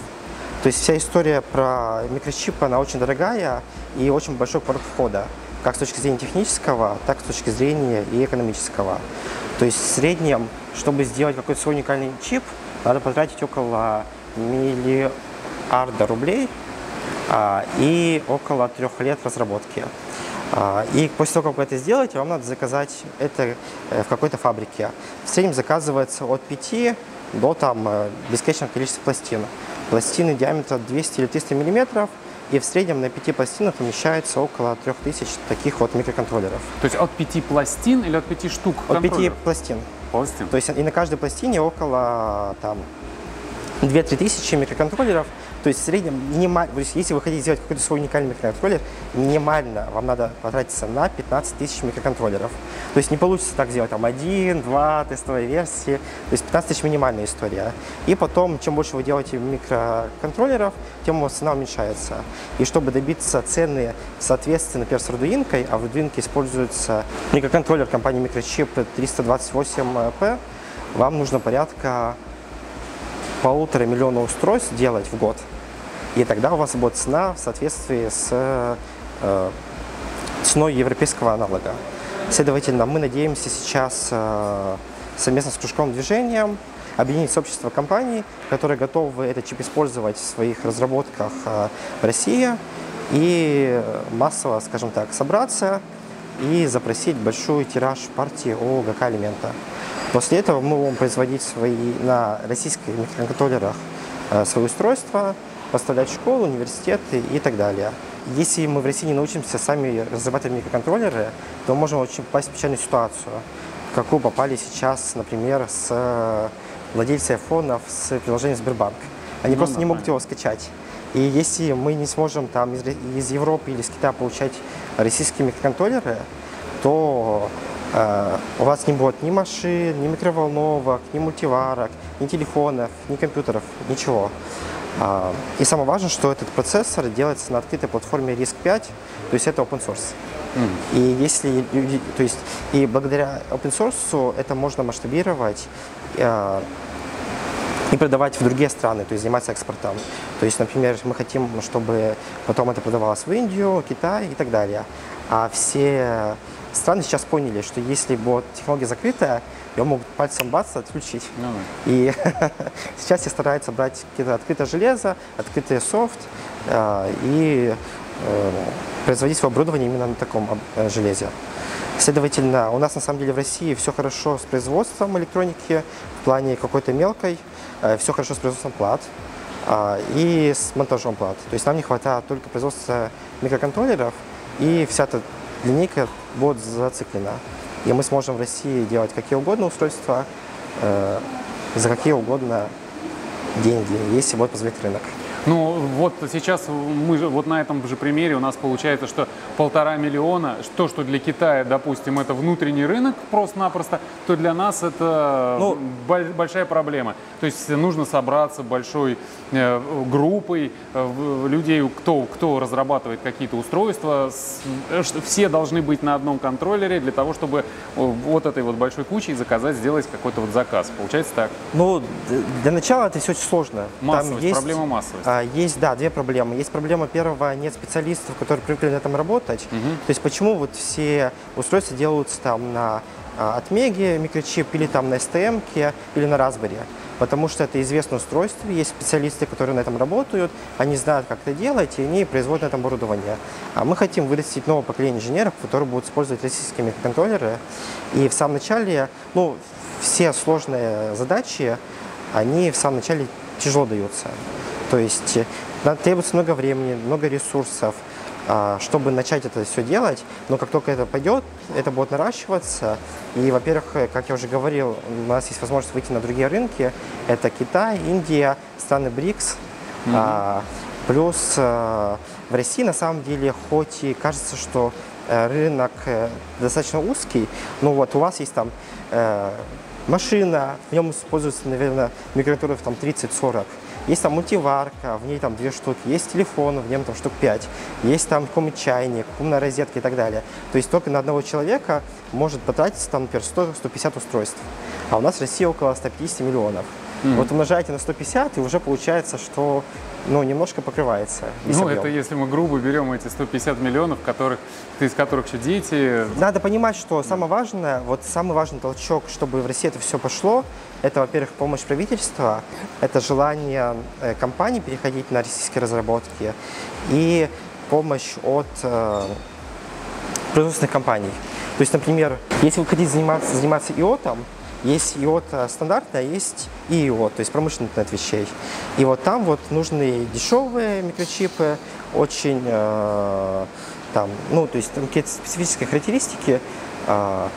То есть вся история про микрочипы, она очень дорогая и очень большой порог входа. Как с точки зрения технического, так и с точки зрения и экономического. То есть в среднем, чтобы сделать какой-то свой уникальный чип, надо потратить около миллиарда рублей и около 3 лет разработки. И после того, как вы это сделаете, вам надо заказать это в какой-то фабрике. В среднем заказывается от 5 до там бесконечного количества пластин. Пластины диаметра 200 или 300 мм. И в среднем на 5 пластинах помещается около 3000 таких вот микроконтроллеров. То есть от 5 пластин или от 5 штук? От 5 пластин. То есть и на каждой пластине около 2-3 тысячи микроконтроллеров. То есть в среднем, если вы хотите сделать какой-то свой уникальный микроконтроллер, минимально вам надо потратиться на 15 тысяч микроконтроллеров. То есть не получится так сделать там 1-2 тестовые версии. То есть 15 тысяч минимальная история. И потом, чем больше вы делаете микроконтроллеров, тем у вас цена уменьшается. И чтобы добиться цены соответственно, например, с Arduino, а в Arduino используется микроконтроллер компании Microchip 328P, вам нужно порядка 1,5 миллиона устройств делать в год, и тогда у вас будет цена в соответствии с ценой европейского аналога. Следовательно, мы надеемся сейчас совместно с кружковым движением объединить сообщество компаний, которые готовы этот чип использовать в своих разработках в России, и массово, скажем так, собраться и запросить большой тираж партии у ГК Элемента. После этого мы будем производить на российских микроконтроллерах свои устройства, поставлять в школы, университеты и так далее. Если мы в России не научимся сами разрабатывать микроконтроллеры, то можем очень попасть в печальную ситуацию, в какую попали сейчас, например, владельцы айфонов с приложением Сбербанк. Они просто не могут его скачать. И если мы не сможем там из Европы или из Китая получать российские микроконтроллеры, то у вас не будет ни машин, ни микроволновок, ни мультиварок, ни телефонов, ни компьютеров, ничего. И самое важное, что этот процессор делается на открытой платформе RISC-V, то есть это open source. И если люди, то есть и благодаря open source это можно масштабировать и продавать в другие страны, то есть заниматься экспортом. То есть, например, мы хотим, чтобы потом это продавалось в Индию, Китай и так далее. А все страны сейчас поняли, что если будет технология закрытая, ее могут пальцем отключить. И сейчас все стараются брать какие-то открытое железо, открытый софт и производить свое оборудование именно на таком железе. Следовательно, у нас на самом деле в России все хорошо с производством электроники в плане какой-то мелкой, все хорошо с производством плат и с монтажом плат. То есть нам не хватает только производства микроконтроллеров, и вся эта линейка будет зациклена. И мы сможем в России делать какие угодно устройства, за какие угодно деньги, если будет позволить рынок. Ну вот сейчас мы вот на этом же примере у нас получается, что 1,5 миллиона, то, что для Китая, допустим, это внутренний рынок просто-напросто, то для нас это большая проблема. То есть нужно собраться большой группой людей, кто разрабатывает какие-то устройства. Все должны быть на одном контроллере для того, чтобы вот этой вот большой кучей заказать, сделать какой-то вот заказ. Получается так? Ну, для начала это все очень сложно. Массовость, там есть... проблема массовости. Есть, да, две проблемы. Есть проблема, первая, нет специалистов, которые привыкли на этом работать. То есть почему вот все устройства делаются там на Атмеге микрочип или там на STM-ке или на Raspberry? Потому что это известное устройство, есть специалисты, которые на этом работают, они знают, как это делать, и они производят на этом оборудование. А мы хотим вырастить новое поколение инженеров, которые будут использовать российские микроконтроллеры. И в самом начале, ну, все сложные задачи, они в самом начале тяжело даются. То есть требуется много времени, много ресурсов, чтобы начать это все делать. Но как только это пойдет, это будет наращиваться. И, во-первых, как я уже говорил, у нас есть возможность выйти на другие рынки. Это Китай, Индия, страны БРИКС. Плюс в России, на самом деле, хоть и кажется, что рынок достаточно узкий, но вот у вас есть там машина, в нем используется, наверное, микроконтроллеров там 30-40. Есть там мультиварка, в ней там 2 штуки, есть телефон, в нем там штук 5, есть там какой-нибудь чайник, умная розетка и так далее. То есть только на одного человека может потратиться там, например, 100-150 устройств. А у нас в России около 150 миллионов. Вот умножаете на 150, и уже получается, что немножко покрывается. Ну, это если мы грубо берем эти 150 миллионов, из которых еще дети. Надо понимать, что самое важное, вот самый важный толчок, чтобы в России это все пошло, это, во-первых, помощь правительства, это желание компаний переходить на российские разработки и помощь от производственных компаний. То есть, например, если вы хотите заниматься ИОТом, есть IOTA стандартная, есть и IOTA, то есть промышленный интернет вещей. И вот там вот нужны дешевые микрочипы, очень, то есть там какие-то специфические характеристики, и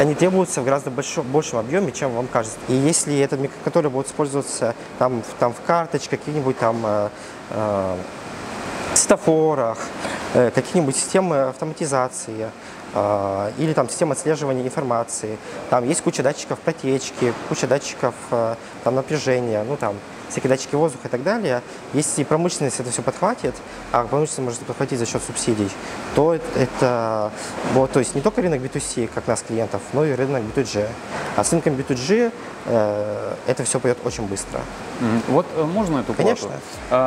они требуются в гораздо большем объеме, чем вам кажется. И если этот микроконтроллер будет использоваться в карточках, какие-нибудь там светофорах, какие-нибудь системы автоматизации, или там система отслеживания информации, там есть куча датчиков протечки, куча датчиков напряжения, всякие датчики воздуха и так далее. Если промышленность это все подхватит, а промышленность может подхватить за счет субсидий, то это вот, то есть не только рынок B2C, как нас клиентов, но и рынок B2G. А с рынком B2G это все пойдет очень быстро. Вот можно эту плату? Конечно.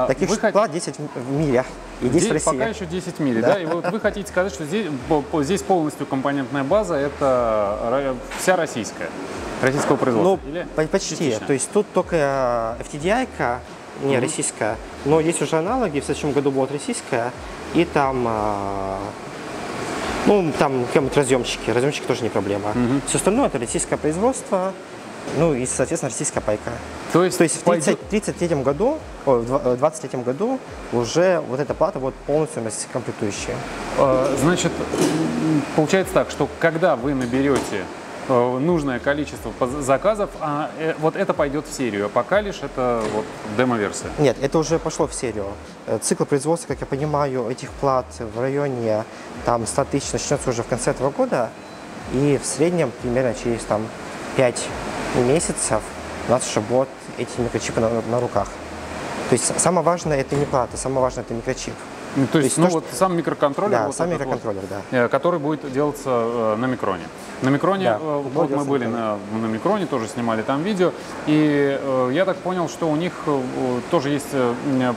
Таких плат 10 в мире. И 10 в России. Пока еще 10 в мире, да? И вот вы хотите сказать, что здесь полностью компонентная база, это вся российская? Российского производства? Ну, почти. Частично. То есть тут только FTDI-ка, не российская, но есть уже аналоги, в следующем году будет российская, и там, какие-нибудь разъемщики тоже не проблема. Все остальное это российское производство, и, соответственно, российская пайка. То есть в 23-м году уже вот эта плата будет полностью комплектующая. Значит, получается так, что когда вы наберете нужное количество заказов, а вот это пойдет в серию, а пока лишь это вот демо-версия. Нет, это уже пошло в серию. Цикл производства, как я понимаю, этих плат в районе там 100 тысяч начнется уже в конце этого года, и в среднем примерно через там 5 месяцев у нас уже будут эти микрочипы на руках. То есть самое важное это не плата, самое важное это микрочип. То есть ну, то, вот что... сам микроконтроллер, да, вот сам микроконтроллер вот, да. Который будет делаться на Микроне. На Микроне, да, вот мы были на Микроне, тоже снимали там видео, и я так понял, что у них тоже есть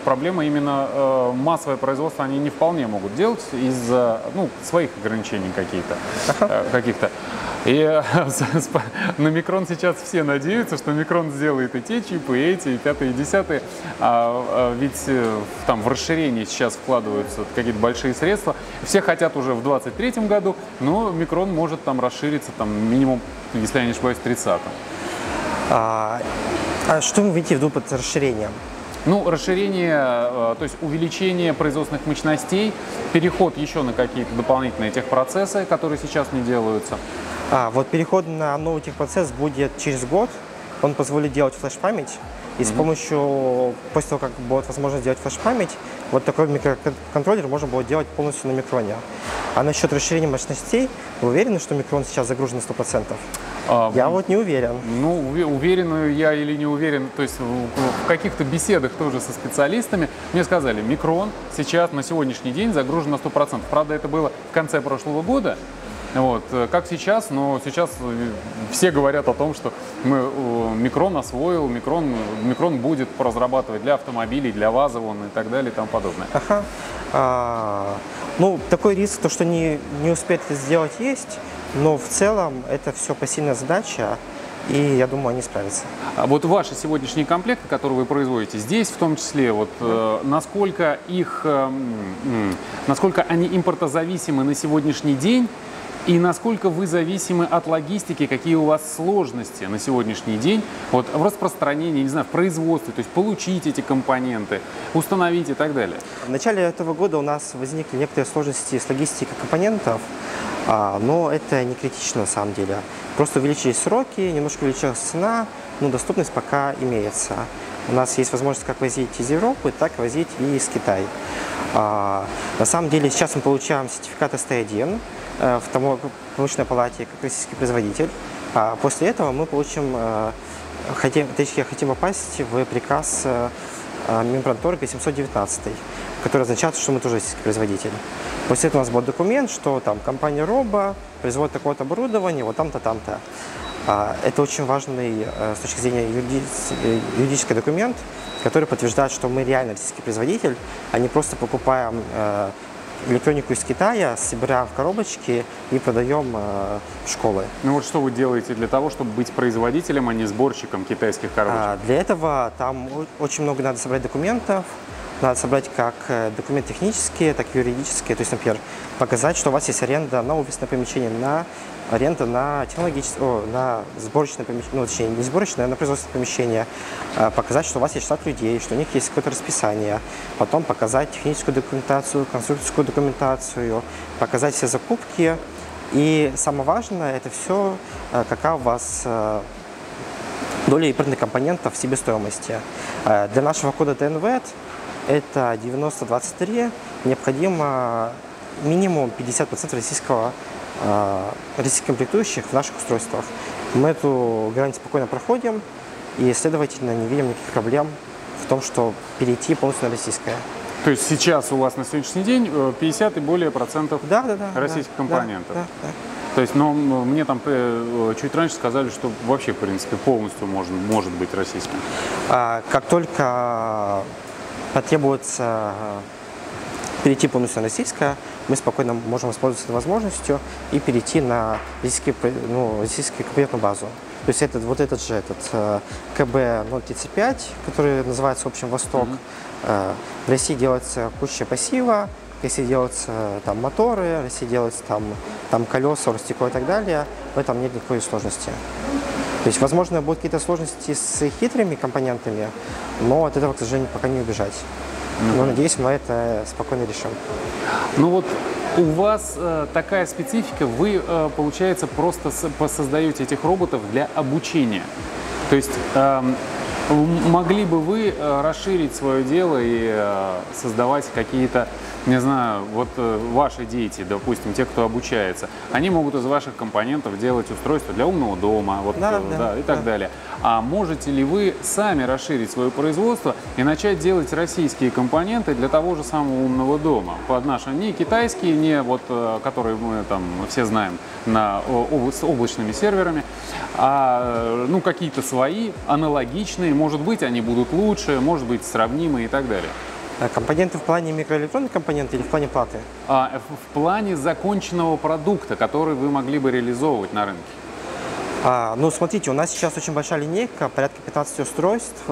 проблема именно массовое производство, они не вполне могут делать из-за своих ограничений каких-то. И на Микрон сейчас все надеются, что Микрон сделает и те чипы, и эти, и пятые, и десятые. Ведь там в расширении сейчас вкладываются какие-то большие средства. Все хотят уже в 2023 году, но Микрон может там расшириться минимум, если я не ошибаюсь, в 30-м. А что вы видите в виду под расширением? Ну, расширение, то есть увеличение производственных мощностей, переход еще на какие-то дополнительные техпроцессы, которые сейчас не делаются. Вот переход на новый техпроцесс будет через год. Он позволит делать флеш-память. И после того, как будет возможность делать флеш-память, вот такой микроконтроллер можно будет делать полностью на Микроне. А насчет расширения мощностей, вы уверены, что Микрон сейчас загружен на 100%? Я вот не уверен. Ну, уверен я или не уверен, то есть в каких-то беседах тоже со специалистами мне сказали, Микрон сейчас на сегодняшний день загружен на 100%. Правда, это было в конце прошлого года. Вот, как сейчас, но сейчас все говорят о том, что Микрон освоил, Микрон будет разрабатывать для автомобилей, для ВАЗа и так далее и тому подобное. Ага. Ну, такой риск, то, что не успеет это сделать, есть, но в целом это все посильная задача. И я думаю, они справятся. А вот ваши сегодняшние комплекты, которые вы производите здесь, в том числе, вот насколько они импортозависимы на сегодняшний день и насколько вы зависимы от логистики, какие у вас сложности на сегодняшний день вот, в распространении, не знаю, в производстве, то есть получить эти компоненты, установить и так далее? В начале этого года у нас возникли некоторые сложности с логистикой компонентов. Но это не критично на самом деле. Просто увеличились сроки, немножко увеличилась цена, но доступность пока имеется. У нас есть возможность как возить из Европы, так возить и из Китая. На самом деле сейчас мы получаем сертификат ST1 в промышленной палате как российский производитель. А после этого мы получим, хотим попасть в приказ Минпромторга 719, который означает, что мы тоже российский производитель. После этого у нас был документ, что там компания Роба производит такое-то оборудование, вот там-то, там-то. Это очень важный с точки зрения юридический документ, который подтверждает, что мы реально российский производитель, а не просто покупаем электронику из Китая, собираем в коробочки и продаем в школы. Ну вот что вы делаете для того, чтобы быть производителем, а не сборщиком китайских коробочек? Для этого там очень много надо собрать документов. Надо собрать как документы технические, так и юридические. То есть, например, показать, что у вас есть аренда на офисное помещение, на аренда на технологическое, на сборочное помещение, ну, точнее, не сборочное, а на производственное помещение. Показать, что у вас есть штат людей, что у них есть какое-то расписание. Потом показать техническую документацию, конструкторскую документацию, показать все закупки. И самое важное, это все, какая у вас доля импортных компонентов в себестоимости. Для нашего кода ТНВЭД это 90-23, необходимо минимум 50% российских комплектующих в наших устройствах. Мы эту грань спокойно проходим и, следовательно, не видим никаких проблем в том, что перейти полностью на российское. То есть сейчас у вас на сегодняшний день 50 и более процентов российских компонентов? Да. То есть, но мне там чуть раньше сказали, что вообще, в принципе, полностью может быть российским. Как только потребуется перейти полностью на российское, мы спокойно можем воспользоваться возможностью и перейти на российскую компьютерную базу. То есть этот КБ-035, который называется, в общем, «Восток», в России делается куча пассива, в России делаются там моторы, в России делаются там колеса, растекло и так далее. В этом нет никакой сложности. То есть, возможно, будут какие-то сложности с хитрыми компонентами, но от этого, к сожалению, пока не убежать. Но, надеюсь, мы это спокойно решим. Ну вот У вас такая специфика, вы, получается, просто создаете этих роботов для обучения. То есть могли бы вы расширить свое дело и создавать какие-то, не знаю, вот ваши дети, допустим, те, кто обучается, они могут из ваших компонентов делать устройство для умного дома, вот, да, и так далее. А можете ли вы сами расширить свое производство и начать делать российские компоненты для того же самого умного дома? Под наши не китайские, не вот, которые мы там все знаем с облачными серверами, а ну, какие-то свои, аналогичные, может быть, они будут лучше, может быть, сравнимые и так далее. Компоненты в плане микроэлектронных компонентов или в плане платы? В плане законченного продукта, который вы могли бы реализовывать на рынке. Ну, смотрите, у нас сейчас очень большая линейка, порядка 15 устройств.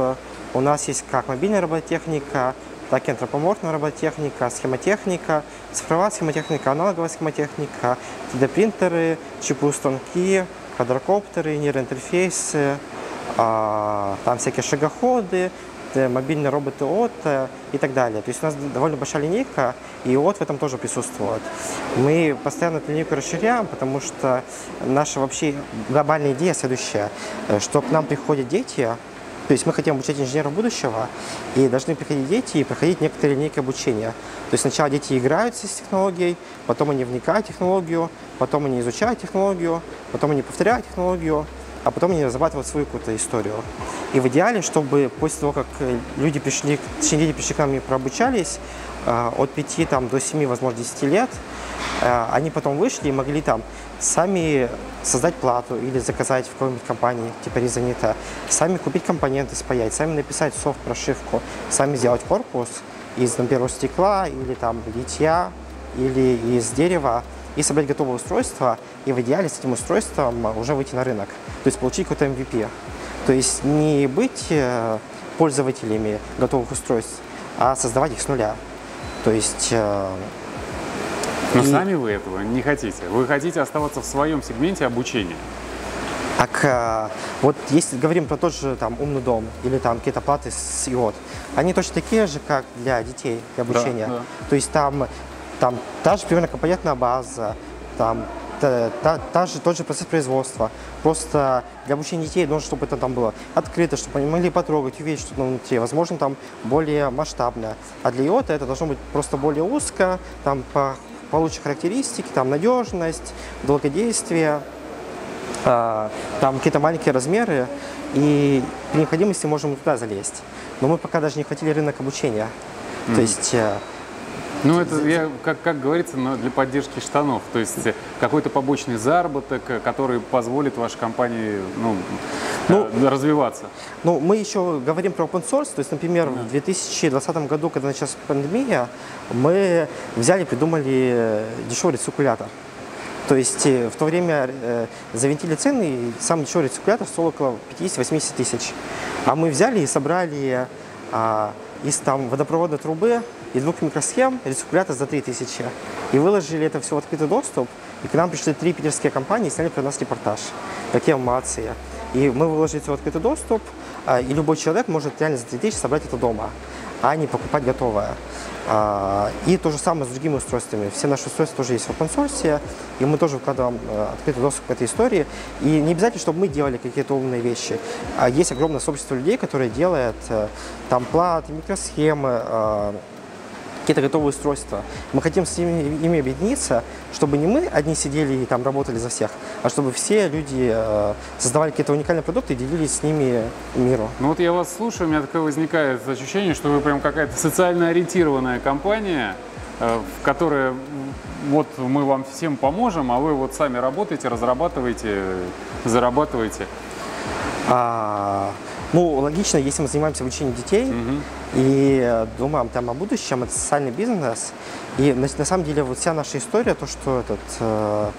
У нас есть как мобильная робототехника, так и антропоморфная робототехника, схемотехника, цифровая схемотехника, аналоговая схемотехника, 3D-принтеры, ЧПУ-станки, квадрокоптеры, нейроинтерфейсы, там всякие шагоходы, мобильные роботы ОТ и так далее. То есть у нас довольно большая линейка, и ОТ в этом тоже присутствует. Мы постоянно эту линейку расширяем, потому что наша вообще глобальная идея следующая, что к нам приходят дети, то есть мы хотим обучать инженеров будущего, и должны приходить дети и проходить некоторые линейки обучения. То есть сначала дети играются с технологией, потом они вникают в технологию, потом они изучают технологию, потом они повторяют технологию, а потом они разрабатывают свою какую-то историю. И в идеале, чтобы после того, как люди пришли, к нам и прообучались, от 5 там, до 7, возможно, 10 лет, они потом вышли и могли там сами создать плату или заказать в какой-нибудь компании, типа Резонита, сами купить компоненты, спаять, сами написать софт-прошивку, сами сделать корпус из, например, стекла или там литья, или из дерева, и собрать готовое устройство, и в идеале с этим устройством уже выйти на рынок, то есть получить какой-то MVP. То есть не быть пользователями готовых устройств, а создавать их с нуля. То есть… Но сами вы этого не хотите. Вы хотите оставаться в своем сегменте обучения. Так вот, если говорим про тот же там умный дом или там какие-то платы с ИОТ, они точно такие же, как для детей, для обучения. Да, да. То есть там та же примерно компонентная база, там тот же процесс производства. Просто для обучения детей нужно, чтобы это там было открыто, чтобы они могли потрогать, увидеть, что там внутри. Возможно, там более масштабно. А для IoT это должно быть просто более узко, там получше характеристики, там надежность, долгодействие, там какие-то маленькие размеры. И при необходимости можем туда залезть. Но мы пока даже не хватили рынок обучения. То есть… Ну, это, как говорится, для поддержки штанов. То есть какой-то побочный заработок, который позволит вашей компании развиваться. Ну, мы еще говорим про open source. То есть, например, в 2020 году, когда началась пандемия, мы взяли, придумали дешевый рециркулятор. То есть в то время завинтили цены, и сам дешевый рециркулятор стоил около 50-80 тысяч. А мы взяли и собрали из там водопроводной трубы и 2 микросхем рециркулятор за 3000. И выложили это все в открытый доступ. И к нам пришли 3 питерские компании и сняли про нас репортаж. Какие молодцы. И мы выложили это в открытый доступ. И любой человек может реально за 3000 собрать это дома, а не покупать готовое. И то же самое с другими устройствами. Все наши устройства тоже есть в open source, и мы тоже выкладываем открытый доступ к этой истории. И не обязательно, чтобы мы делали какие-то умные вещи. Есть огромное сообщество людей, которые делают там платы, микросхемы, какие-то готовые устройства. Мы хотим с ними объединиться, чтобы не мы одни сидели и там работали за всех, а чтобы все люди создавали какие-то уникальные продукты и делились с ними миру. Ну вот я вас слушаю, у меня такое возникает ощущение, что вы прям какая-то социально ориентированная компания, в которой вот мы вам всем поможем, а вы вот сами работаете, разрабатываете, зарабатываете. Ну, логично, если мы занимаемся обучением детей и думаем там о будущем, это социальный бизнес. И на самом деле вот вся наша история, то, что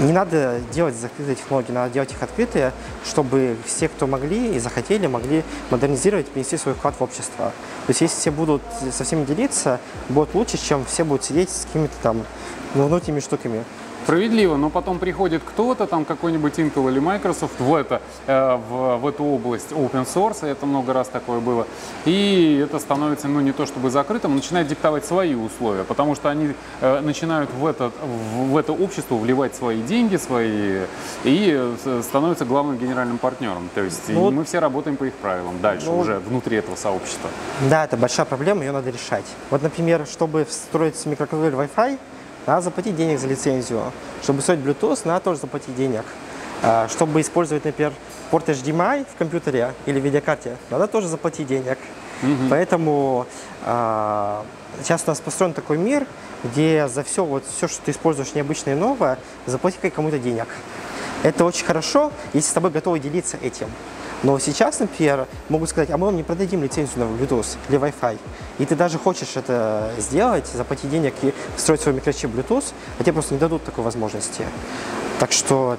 не надо делать закрытые технологии, надо делать их открытые, чтобы все, кто могли и захотели, могли модернизировать, принести свой вклад в общество. То есть если все будут со всеми делиться, будет лучше, чем все будут сидеть с какими-то там внутренними штуками. Справедливо, но потом приходит кто-то, там какой-нибудь Intel или Microsoft в эту область open source, это много раз такое было, и это становится, ну, не то чтобы закрытым, начинает диктовать свои условия, потому что они начинают в это общество вливать свои деньги, свои, и становятся главным генеральным партнером. То есть ну, мы все работаем по их правилам дальше, ну, уже внутри этого сообщества. Да, это большая проблема, ее надо решать. Вот, например, чтобы встроить в микроконтроллер Wi-Fi, надо заплатить денег за лицензию. Чтобы строить Bluetooth, надо тоже заплатить денег. Чтобы использовать, например, порт HDMI в компьютере или видеокарте, надо тоже заплатить денег. Mm-hmm. Поэтому сейчас у нас построен такой мир, где за все, что ты используешь необычное и новое, заплати кому-то денег. Это очень хорошо, если с тобой готовы делиться этим. Но сейчас, например, могут сказать, а мы вам не продадим лицензию на Bluetooth или Wi-Fi. И ты даже хочешь это сделать, заплатить денег и встроить свой микрочип Bluetooth, а тебе просто не дадут такой возможности. Так что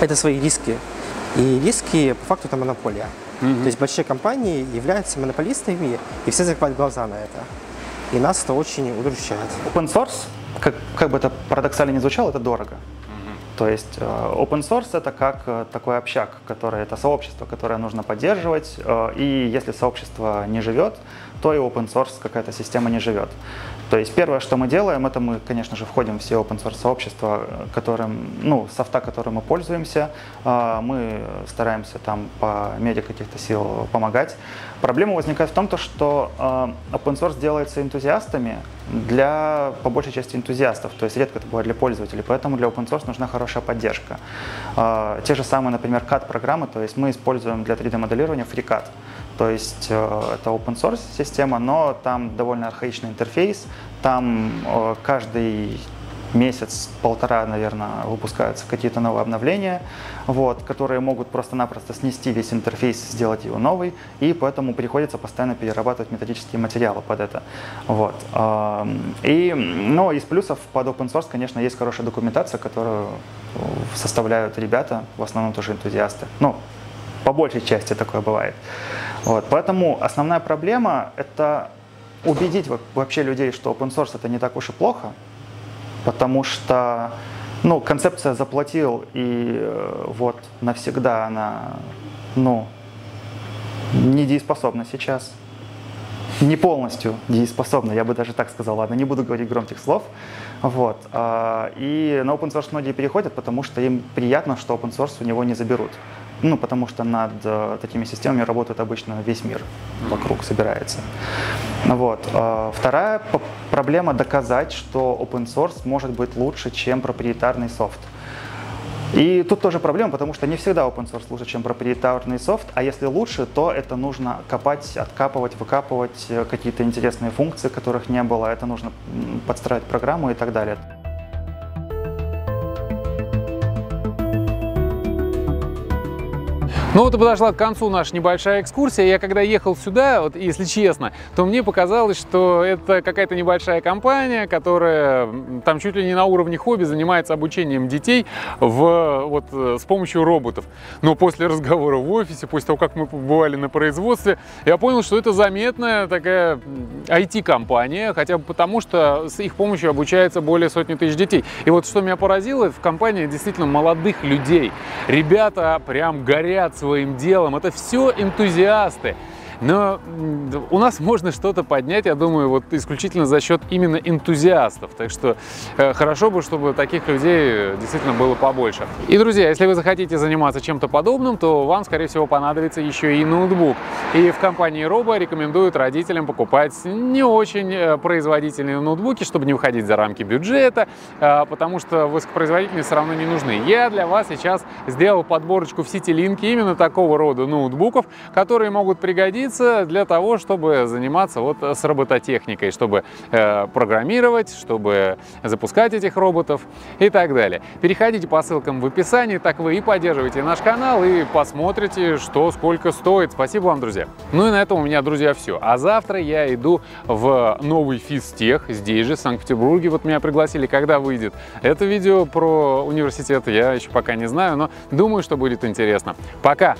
это свои риски. И риски, по факту, это монополия. Mm-hmm. То есть большие компании являются монополистами, и все закрывают глаза на это. И нас это очень удручает. Open source, как бы это парадоксально не звучало, это дорого. То есть open source – это как такой общак, это сообщество, которое нужно поддерживать, и если сообщество не живет, то и open source какая-то система не живет. То есть первое, что мы делаем, это мы, конечно же, входим в все open source сообщества, софта, которым мы пользуемся, мы стараемся там по мере каких-то сил помогать. Проблема возникает в том, что open source делается энтузиастами, по большей части энтузиастов, то есть редко это бывает для пользователей, поэтому для open source нужна хорошая поддержка. Те же самые, например, CAD-программы, то есть мы используем для 3D-моделирования FreeCAD, то есть это open source система, но там довольно архаичный интерфейс, там каждый месяц-полтора, наверное, выпускаются какие-то новые обновления, которые могут просто-напросто снести весь интерфейс, сделать его новый, и поэтому приходится постоянно перерабатывать методические материалы под это. Но из плюсов под open source, конечно, есть хорошая документация, которую составляют ребята, в основном тоже энтузиасты. Ну, по большей части такое бывает. Поэтому основная проблема – это убедить вообще людей, что open source – это не так уж и плохо, потому что, концепция заплатил и навсегда она, недееспособна сейчас. Не полностью дееспособна, я бы даже так сказал, ладно, не буду говорить громких слов. И на open source многие переходят, потому что им приятно, что open source у него не заберут. Потому что над такими системами работает обычно весь мир, вокруг собирается. Вторая проблема – доказать, что open source может быть лучше, чем проприетарный софт. И тут тоже проблема, потому что не всегда open source лучше, чем проприетарный софт, а если лучше, то это нужно копать, откапывать, выкапывать какие-то интересные функции, которых не было, это нужно подстраивать программу и так далее. Ну вот и подошла к концу наша небольшая экскурсия. Я когда ехал сюда, если честно, то мне показалось, что это какая-то небольшая компания, которая там чуть ли не на уровне хобби занимается обучением детей с помощью роботов. Но после разговора в офисе, после того, как мы побывали на производстве, я понял, что это заметная такая IT-компания, хотя бы потому, что с их помощью обучается более сотни тысяч детей. И что меня поразило, в компании действительно молодых людей. Ребята прям горят своим делом, это все энтузиасты. Но у нас можно что-то поднять, я думаю, исключительно за счет именно энтузиастов. Так что хорошо бы, чтобы таких людей действительно было побольше. И, друзья, если вы захотите заниматься чем-то подобным, то вам, скорее всего, понадобится еще и ноутбук. И в компании Robo рекомендуют родителям покупать не очень производительные ноутбуки, чтобы не выходить за рамки бюджета, потому что высокопроизводительные все равно не нужны. Я для вас сейчас сделал подборочку в CityLink именно такого рода ноутбуков, которые могут пригодиться для того, чтобы заниматься с робототехникой, чтобы программировать, чтобы запускать этих роботов и так далее. Переходите по ссылкам в описании, так вы и поддерживаете наш канал, и посмотрите, что сколько стоит. Спасибо вам, друзья. Ну и на этом у меня, друзья, все. А завтра я иду в новый физтех, здесь же, в Санкт-Петербурге. Меня пригласили, когда выйдет это видео про университет, я еще пока не знаю, но думаю, что будет интересно. Пока!